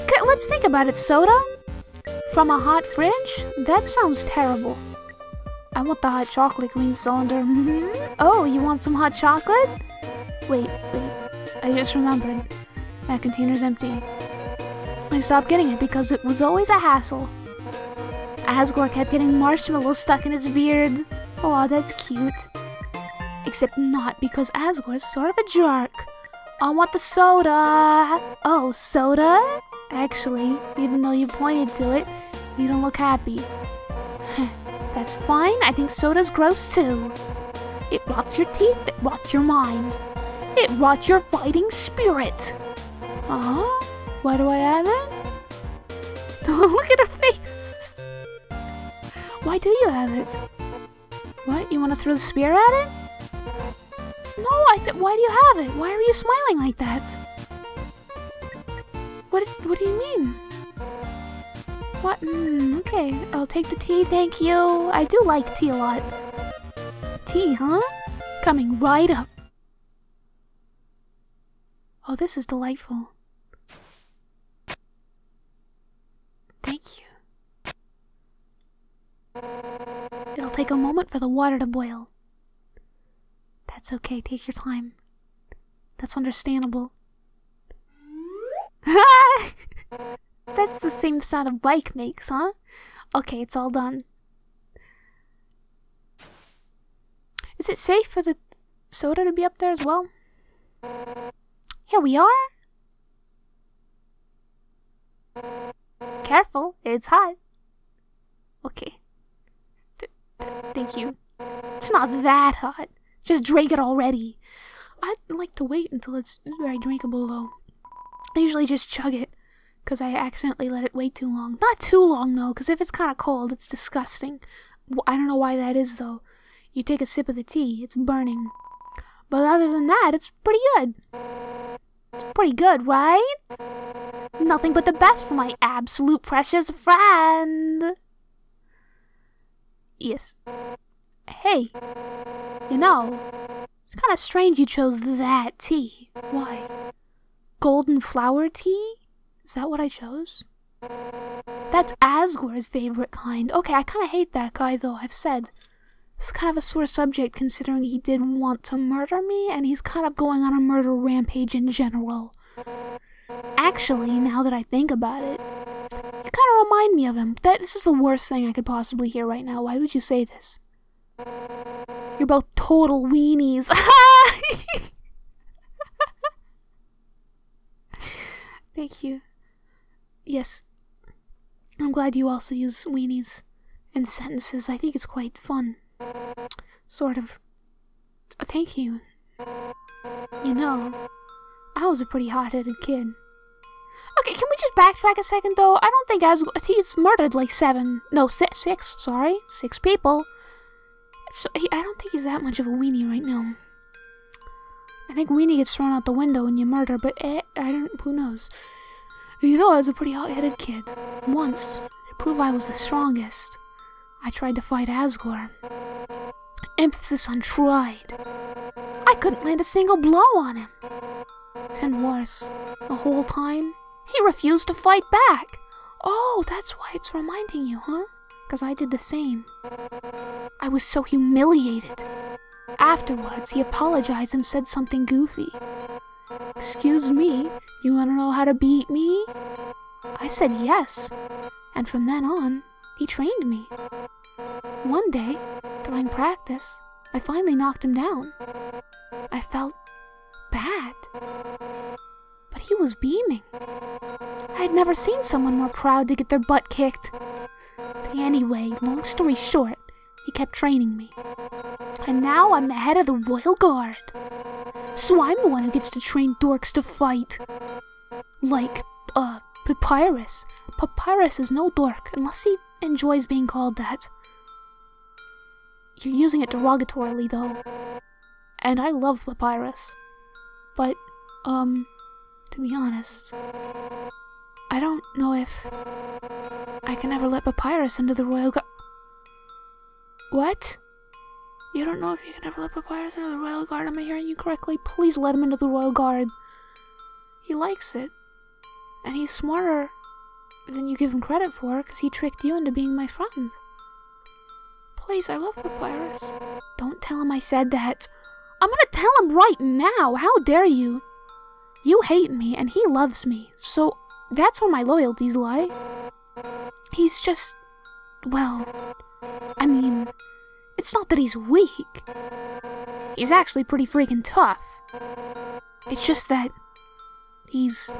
Okay, let's think about it. Soda? From a hot fridge? That sounds terrible. I want the hot chocolate, green cylinder. Mm-hmm. Oh, you want some hot chocolate? Wait, wait. I just remembered. That container's empty. I stopped getting it because it was always a hassle. Asgore kept getting marshmallows stuck in his beard. Aw, that's cute. Except not, because Asgore's sort of a jerk. I want the soda! Oh, soda? Actually, even though you pointed to it, you don't look happy. That's fine, I think soda's gross too. It rots your teeth, it rots your mind. It rots your fighting spirit! Uh-huh? Why do I have it? Look at her face! Why do you have it? What? You want to throw the spear at it? No, I said, why do you have it? Why are you smiling like that? What, what do you mean? What? Mm, okay, I'll take the tea, thank you. I do like tea a lot. Tea, huh? Coming right up. Oh, this is delightful. Thank you. It'll take a moment for the water to boil. That's okay, take your time. That's understandable. That's the same sound a bike makes, huh? Okay, it's all done. Is it safe for the soda to be up there as well? Here we are! Careful, it's hot. Okay. Th th thank you. It's not that hot. Just drink it already. I'd like to wait until it's very drinkable though. I usually just chug it, because I accidentally let it wait too long. Not too long though, because if it's kind of cold, it's disgusting. I don't know why that is though. You take a sip of the tea, it's burning. But other than that, it's pretty good. It's pretty good, right? Nothing but the best for my absolute precious friend. Yes. Hey. You know, it's kind of strange you chose that tea. Why? Golden flower tea? Is that what I chose? That's Asgore's favorite kind. Okay, I kind of hate that guy though, I've said. It's kind of a sore subject considering he did want to murder me, and he's kind of going on a murder rampage in general. Actually, now that I think about it, you kind of remind me of him. That, this is the worst thing I could possibly hear right now. Why would you say this? You're both total weenies. Thank you. Yes. I'm glad you also use weenies and sentences. I think it's quite fun. Sort of. Oh, thank you. You know, I was a pretty hot-headed kid. Okay, can we just backtrack a second, though? I don't think as he's murdered like seven. No, six. Six. Sorry, six people. So he, I don't think he's that much of a weenie right now. I think weenie gets thrown out the window when you murder, but eh, I don't. Who knows? You know, I was a pretty hot-headed kid. Once, to prove I was the strongest, I tried to fight Asgore. Emphasis on tried. I couldn't land a single blow on him. And worse, the whole time, he refused to fight back. Oh, that's why it's reminding you, huh? Because I did the same. I was so humiliated. Afterwards, he apologized and said something goofy. Excuse me, you want to know how to beat me? I said yes. And from then on, he trained me. One day, during practice, I finally knocked him down. I felt bad. But he was beaming. I had never seen someone more proud to get their butt kicked. Anyway, long story short, he kept training me. And now I'm the head of the Royal Guard. So I'm the one who gets to train dorks to fight. Like, uh, Papyrus. Papyrus is no dork, unless he enjoys being called that. You're using it derogatorily, though. And I love Papyrus. But, um, to be honest, I don't know if I can ever let Papyrus into the Royal Guard. What? You don't know if you can ever let Papyrus into the Royal Guard? Am I hearing you correctly? Please let him into the Royal Guard. He likes it. And he's smarter than you give him credit for, because he tricked you into being my friend. Please, I love Papyrus. Don't tell him I said that. I'm gonna tell him right now! How dare you? You hate me, and he loves me, so that's where my loyalties lie. He's just, well, I mean, it's not that he's weak. He's actually pretty freaking tough. It's just that he's,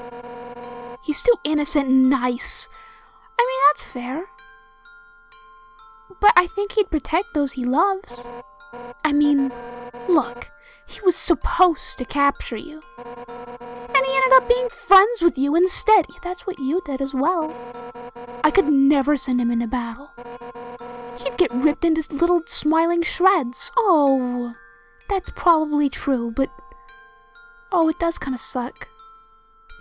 he's too innocent and nice. I mean, that's fair. But I think he'd protect those he loves. I mean, look, he was supposed to capture you. And he ended up being friends with you instead. Yeah, that's what you did as well. I could never send him into battle. He'd get ripped into little smiling shreds. Oh, that's probably true, but... oh, it does kind of suck.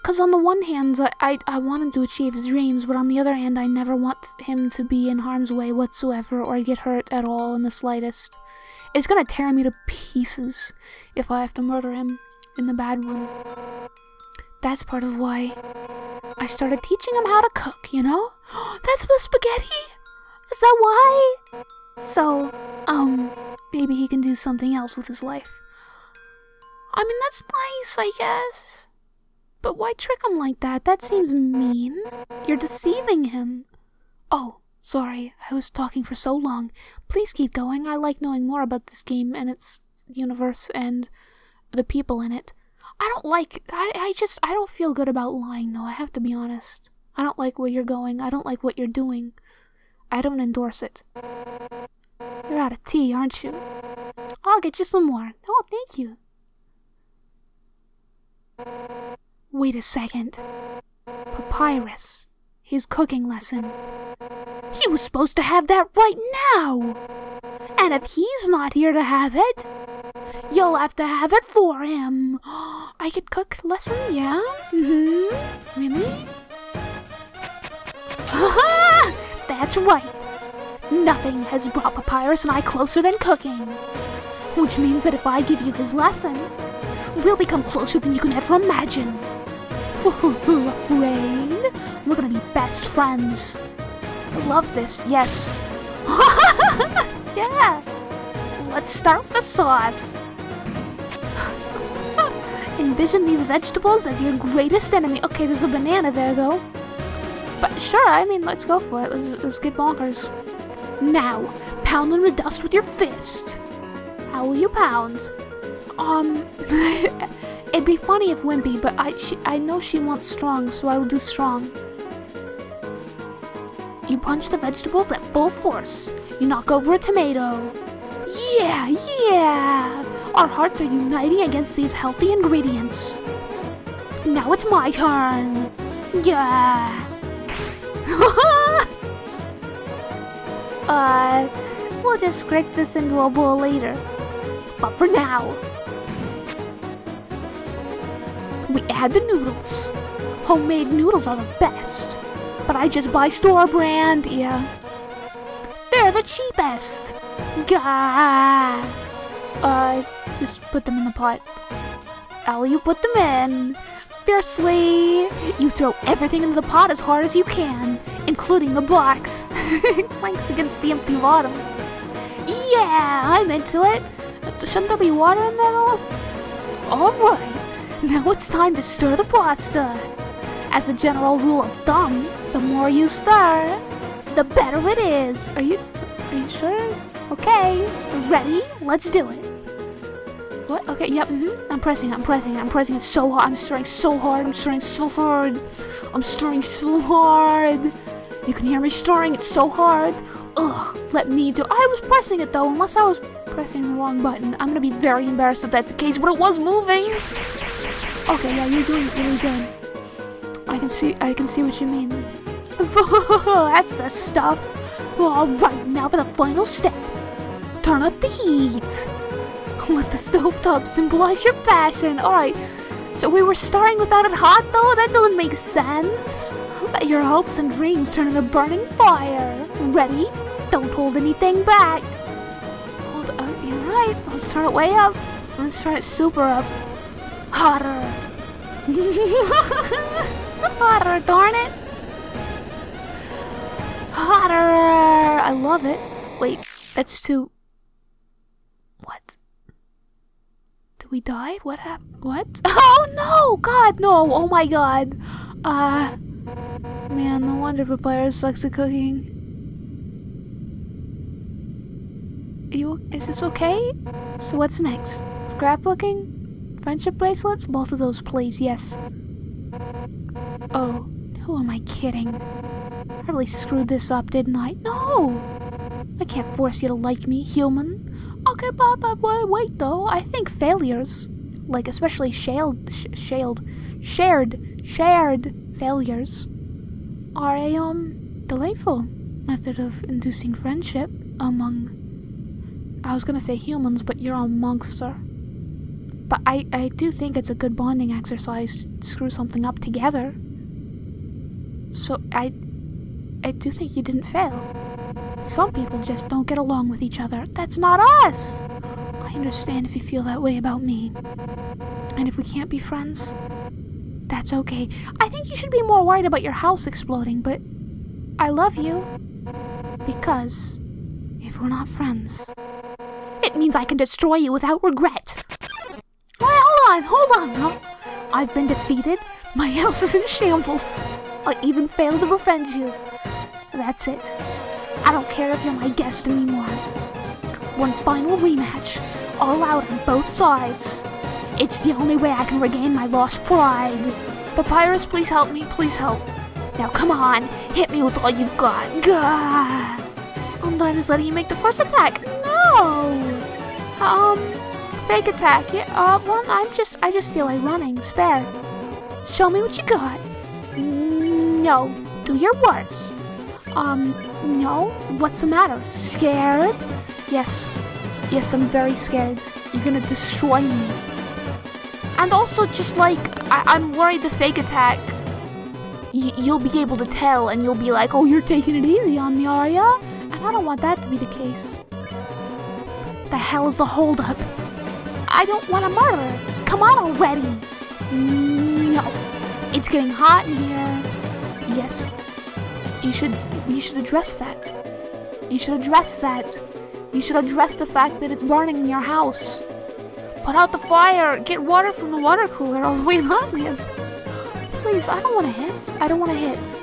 Because on the one hand, I, I, I want him to achieve his dreams, but on the other hand, I never want him to be in harm's way whatsoever or get hurt at all in the slightest. It's gonna tear me to pieces if I have to murder him in the bad one. That's part of why I started teaching him how to cook, you know? That's the spaghetti? Is that why? So, um, maybe he can do something else with his life. I mean, that's nice, I guess. But why trick him like that? That seems mean. You're deceiving him. Oh, sorry. I was talking for so long. Please keep going. I like knowing more about this game and its universe and the people in it. I don't like... I, I just... I don't feel good about lying, though. I have to be honest. I don't like where you're going. I don't like what you're doing. I don't endorse it. You're out of tea, aren't you? I'll get you some more. Oh, thank you. Wait a second. Papyrus. His cooking lesson. He was supposed to have that right now! And if he's not here to have it, you'll have to have it for him. I get cook lesson, yeah? Mm-hmm. Really? Ha-ha! That's right. Nothing has brought Papyrus and I closer than cooking. Which means that if I give you his lesson, we'll become closer than you can ever imagine. Afraid? We're gonna be best friends. I love this, yes. Yeah! Let's start with the sauce. Envision these vegetables as your greatest enemy. Okay, there's a banana there, though. But sure, I mean, let's go for it. Let's, let's get bonkers. Now, pound them to dust with your fist. How will you pound? Um, it'd be funny if Wimpy, but I she, I know she wants strong, so I will do strong. You punch the vegetables at full force. You knock over a tomato. Yeah, yeah! Our hearts are uniting against these healthy ingredients. Now it's my turn. Yeah! uh, we'll just scrape this into a bowl later. But for now... we add the noodles. Homemade noodles are the best. But I just buy store brand, yeah. They're the cheapest. Gah. Uh, just put them in the pot. How will you put them in? Fiercely. You throw everything into the pot as hard as you can, including the box. Clanks against the empty bottom. Yeah, I'm into it. Shouldn't there be water in there though? Alright, now it's time to stir the pasta. As a general rule of thumb, the more you stir, the better it is. Are you... are you sure? Okay, ready? Let's do it. What? Okay, yep, mm-hmm. I'm pressing, I'm pressing, I'm pressing it so hard. I'm stirring so hard, I'm stirring so hard. I'm stirring so hard. You can hear me stirring it so hard. Ugh, let me do... I was pressing it though, unless I was pressing the wrong button. I'm gonna be very embarrassed if that's the case, but it was moving. Okay, yeah, you're doing it really good. I can see, I can see what you mean. That's the stuff. Alright, now for the final step. Turn up the heat. Let the stovetop symbolize your passion. Alright, so we were starting without it hot though? That doesn't make sense. Let your hopes and dreams turn into burning fire. Ready? Don't hold anything back. Hold up, alright. Let's turn it way up. Let's turn it super up. Hotter. Hotter, darn it. Hotter! I love it. Wait, that's too... what? Did we die? What happened? What? Oh no! God, no! Oh my god! Uh... Man, no wonder Papyrus sucks at cooking. Are you... is this okay? So what's next? Scrapbooking? Friendship bracelets? Both of those, please, yes. Oh, who am I kidding? I really screwed this up, didn't I? No! I can't force you to like me, human. Okay, but, but wait, wait, though. I think failures, like especially shared, sh shared, shared, shared failures, are a, um, delightful method of inducing friendship among... I was gonna say humans, but you're a monster. But I, I do think it's a good bonding exercise to screw something up together. So, I... I do think you didn't fail. Some people just don't get along with each other. That's not us! I understand if you feel that way about me. And if we can't be friends, that's okay. I think you should be more worried about your house exploding, but I love you. Because if we're not friends, it means I can destroy you without regret. Wait, hold on, hold on. I've been defeated, My house is in shambles. I even failed to befriend you. That's it. I don't care if you're my guest anymore. One final rematch, all out on both sides. It's the only way I can regain my lost pride. Papyrus, please help me, please help. Now come on, hit me with all you've got. Gah! Undyne is letting you make the first attack. No! Um, fake attack. Yeah, uh, well, I'm just, I just feel like running. Spare. Show me what you got. No, do your worst. Um, no? What's the matter? Scared? Yes. Yes, I'm very scared. You're gonna destroy me. And also, just like, I I'm worried the fake attack, y you'll be able to tell, and you'll be like, oh, you're taking it easy on me, are ya? And I don't want that to be the case. The hell is the holdup? I don't want a murderer. Come on already. No. It's getting hot in here. Yes. You should, you should address that. You should address that. You should address the fact that it's burning in your house. Put out the fire. Get water from the water cooler. I'll wait on you. Please, I don't want to hit. I don't want to hit.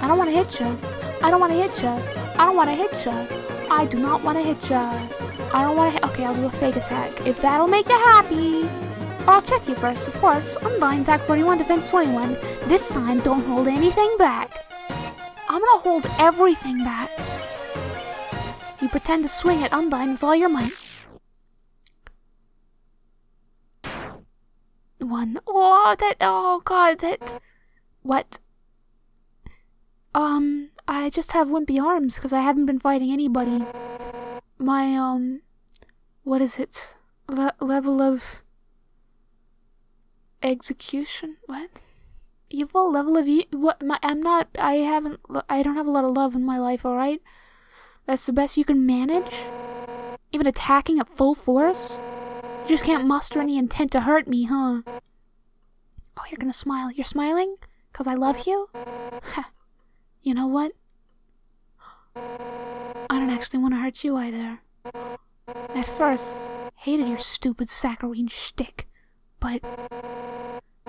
I don't want to hit you. I don't want to hit you. I don't want to hit you. I do not want to hit you. I don't want to. Okay, I'll do a fake attack if that'll make you happy. Or I'll check you first, of course. Undyne, attack forty-one, defense twenty-one. This time, don't hold anything back. I'm gonna hold everything back. You pretend to swing at Undyne with all your might. One. Oh, that. Oh, God, that. What? Um, I just have wimpy arms because I haven't been fighting anybody. My, um. What is it? Le level of. Execution? What? Evil level of e what my, I'm not I haven't I don't have a lot of love in my life, all right? That's the best you can manage? Even attacking at full force? You just can't muster any intent to hurt me, huh? Oh, you're gonna smile. You're smiling? 'Cause I love you? Ha. You know what? I don't actually want to hurt you either. At first, hated your stupid saccharine shtick, but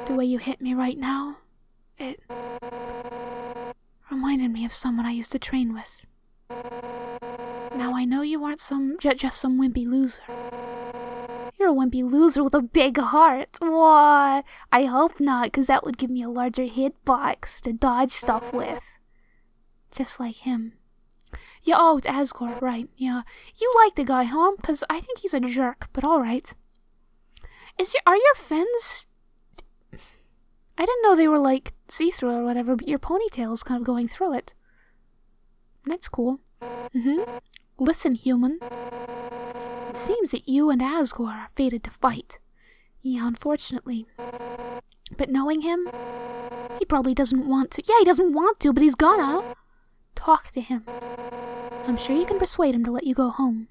the way you hit me right now, it reminded me of someone I used to train with. Now I know you aren't some j just some wimpy loser. You're a wimpy loser with a big heart. What? I hope not, because that would give me a larger hitbox to dodge stuff with. Just like him. Yeah, oh, it's Asgore, right. Yeah. You like the guy, huh? Because I think he's a jerk, but alright. Is your, are your fins... I didn't know they were like see-through or whatever, but your ponytail's kind of going through it. That's cool. Mm-hmm. Listen, human. It seems that you and Asgore are fated to fight. Yeah, unfortunately. But knowing him, he probably doesn't want to. Yeah, he doesn't want to, but he's gonna. Talk to him. I'm sure you can persuade him to let you go home.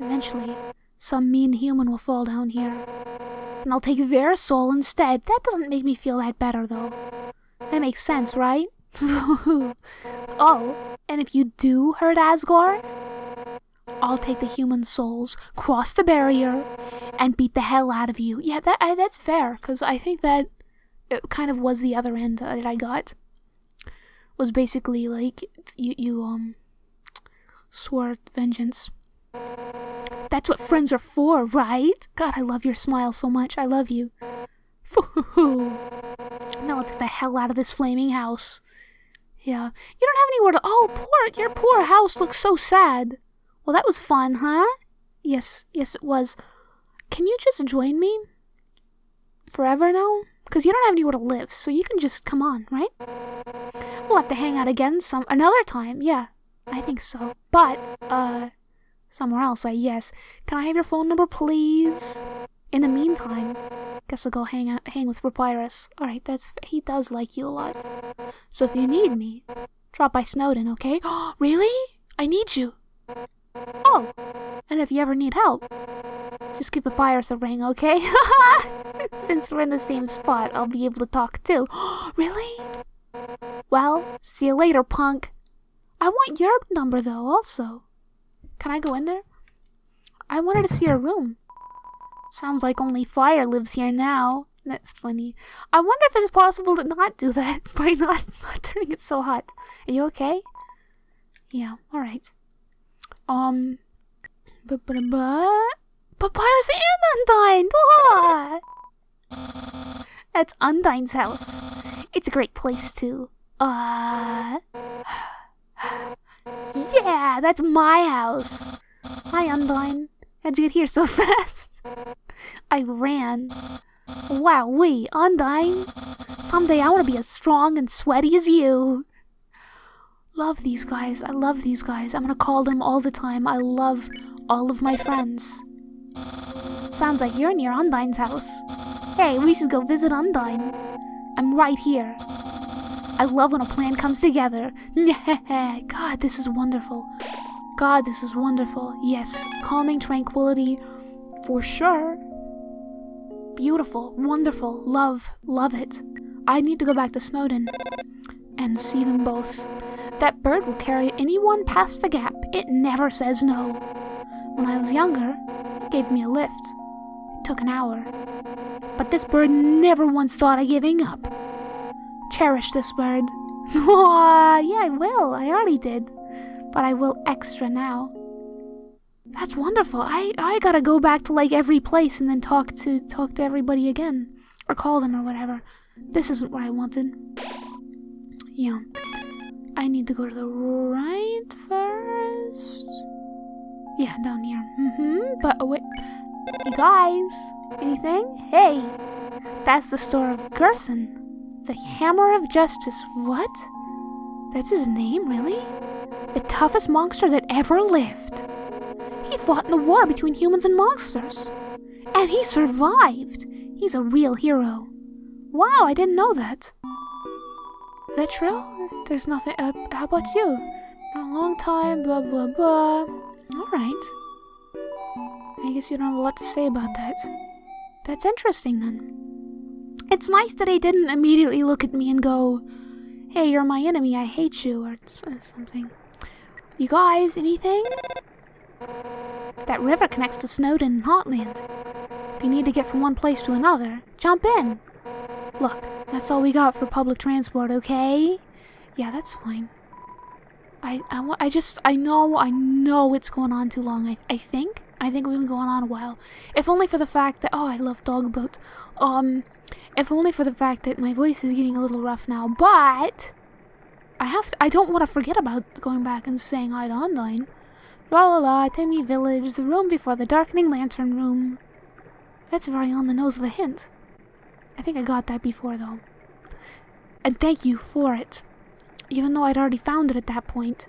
Eventually, some mean human will fall down here. And I'll take their soul instead. That doesn't make me feel that better, though. That makes sense, right? Oh, and if you do hurt Asgore, I'll take the human souls, cross the barrier, and beat the hell out of you. Yeah, that I, that's fair, because I think that it kind of was the other end that I got. Was basically, like, you, you um, swore vengeance. That's what friends are for, right? God, I love your smile so much. I love you. Now let's get the hell out of this flaming house. Yeah. You don't have anywhere to... Oh, poor... Your poor house looks so sad. Well, that was fun, huh? Yes. Yes, it was. Can you just join me? Forever now? Because you don't have anywhere to live, so you can just come on, right? We'll have to hang out again some... Another time. Yeah. I think so. But, uh... somewhere else, I guess. Can I have your phone number, please? In the meantime, guess I'll go hang out, hang with Papyrus. Alright, that's he does like you a lot. So if you need me, drop by Snowdin, okay? Really? I need you. Oh, and if you ever need help, just give Papyrus a ring, okay? Since we're in the same spot, I'll be able to talk too. Really? Well, see you later, punk. I want your number, though, also. Can I go in there? I wanted to see her room. Sounds like only fire lives here now. That's funny. I wonder if it's possible to not do that by not, not turning it so hot. Are you okay? Yeah, alright. Um... Papyrus and Undyne! Ah! That's Undyne's house. It's a great place too. Uh... Yeah, that's my house. Hi, Undyne. How'd you get here so fast? I ran. Wow, we Undyne. Someday I want to be as strong and sweaty as you. Love these guys. I love these guys. I'm gonna call them all the time. I love all of my friends. Sounds like you're near Undyne's house. Hey, we should go visit Undyne. I'm right here. I love when a plan comes together. God, this is wonderful. God, this is wonderful. Yes, calming tranquility for sure. Beautiful, wonderful, love, love it. I need to go back to Snowdin and see them both. That bird will carry anyone past the gap. It never says no. When I was younger, it gave me a lift. It took an hour. But this bird never once thought of giving up. Cherish this bird. Oh, yeah, I will. I already did. But I will extra now. That's wonderful. I, I gotta go back to like every place and then talk to talk to everybody again. Or call them or whatever. This isn't what I wanted. Yeah. I need to go to the right first. Yeah, down here. Mm-hmm. But oh wait. Hey guys. Anything? Hey. That's the store of Gerson. The Hammer of Justice. What? That's his name, really? The toughest monster that ever lived. He fought in the war between humans and monsters. And he survived. He's a real hero. Wow, I didn't know that. Is that true? There's nothing... Uh, how about you? A long time, blah, blah, blah. Alright. I guess you don't have a lot to say about that. That's interesting, then. It's nice that he didn't immediately look at me and go, hey, you're my enemy, I hate you, or something. You guys, anything? That river connects to Snowdin and Hotland. If you need to get from one place to another, jump in. Look, that's all we got for public transport, okay? Yeah, that's fine. I, I, I just, I know, I know it's going on too long, I, I think. I think we've been going on a while. If only for the fact that... Oh, I love dog boats. Um, if only for the fact that my voice is getting a little rough now. But... I have to... I don't want to forget about going back and saying hi to Undyne. La la la, Temmie Village, the room before the darkening lantern room. That's very on the nose of a hint. I think I got that before, though. And thank you for it. Even though I'd already found it at that point.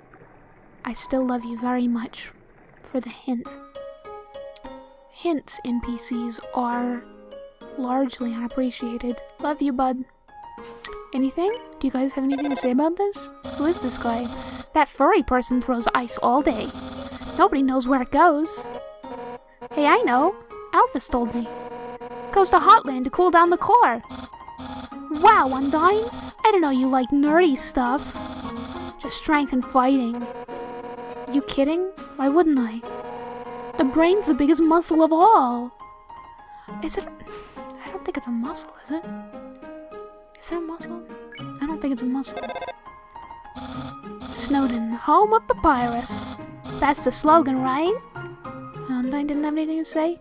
I still love you very much for the hint. Hint N P Cs are largely unappreciated. Love you, bud. Anything? Do you guys have anything to say about this? Who is this guy? That furry person throws ice all day. Nobody knows where it goes. Hey, I know. Alphys told me. Goes to Hotland to cool down the core. Wow, Undyne. I didn't know you liked nerdy stuff. Just strength and fighting. You kidding? Why wouldn't I? The brain's the biggest muscle of all. Is it... I don't think it's a muscle, is it? Is it a muscle? I don't think it's a muscle. Snowdin, home of Papyrus. That's the slogan, right? Undyne didn't have anything to say.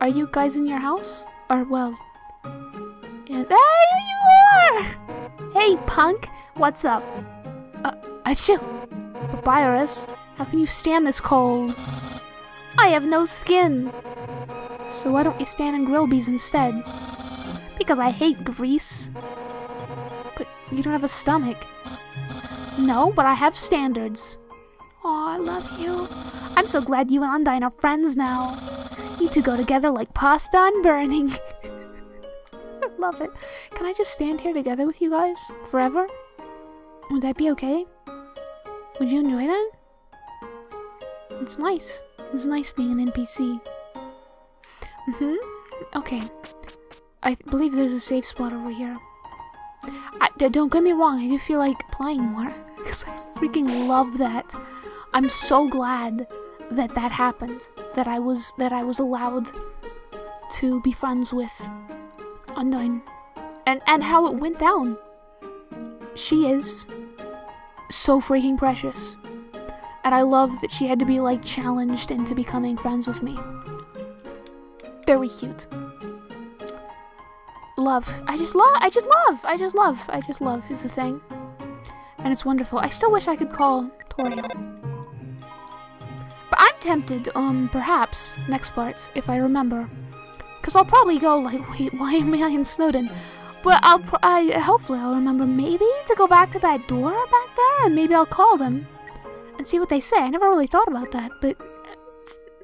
Are you guys in your house? Or, well... And there you are! Hey, punk! What's up? Uh, achoo! Papyrus, how can you stand this cold? I have no skin! So why don't we stand in Grilby's instead? Because I hate grease. But you don't have a stomach. No, but I have standards. Aw, I love you. I'm so glad you and Undyne are friends now. You two go together like pasta and burning. I love it. Can I just stand here together with you guys? Forever? Would that be okay? Would you enjoy that? It's nice. It's nice being an N P C. Mm-hmm. Okay. I th believe there's a safe spot over here. I, don't get me wrong, I do feel like playing more. Because I freaking love that. I'm so glad that that happened. That I was, that I was allowed to be friends with Undyne, and and how it went down. She is so freaking precious, and I love that she had to be like challenged into becoming friends with me. Very cute. Love. I just love. I just love. I just love. I just love is the thing, and it's wonderful. I still wish I could call Toriel, but I'm tempted. Um, perhaps next part if I remember. Cause I'll probably go like, wait, why am I in Snowdin? But I'll, pr I hopefully I'll remember maybe to go back to that door back there, and maybe I'll call them and see what they say. I never really thought about that, but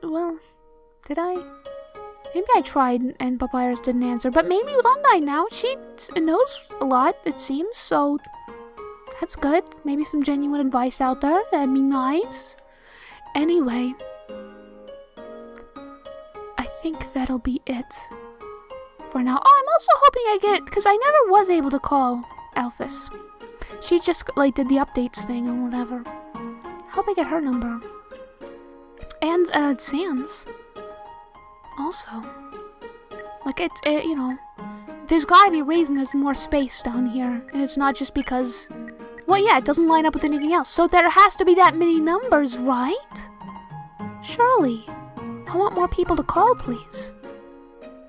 well, did I? Maybe I tried and Papyrus didn't answer, but maybe with Undyne now she knows a lot. It seems so. That's good. Maybe some genuine advice out there. That'd be nice. Anyway. I think that'll be it for now. Oh, I'm also hoping I get, because I never was able to call Alphys. She just like did the updates thing or whatever. I hope I get her number. And uh, Sans. Also, like it's it, you know, there's gotta be a reason there's more space down here, and it's not just because. Well, yeah, it doesn't line up with anything else, so there has to be that many numbers, right? Surely. I want more people to call, please.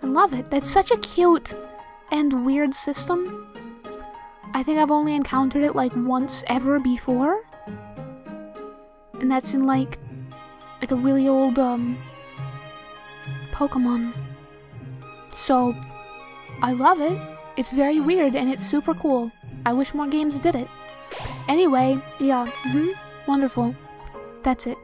I love it. That's such a cute and weird system. I think I've only encountered it like once ever before. And that's in like like a really old um Pokemon. So I love it. It's very weird and it's super cool. I wish more games did it. Anyway, yeah, mm-hmm, wonderful. That's it.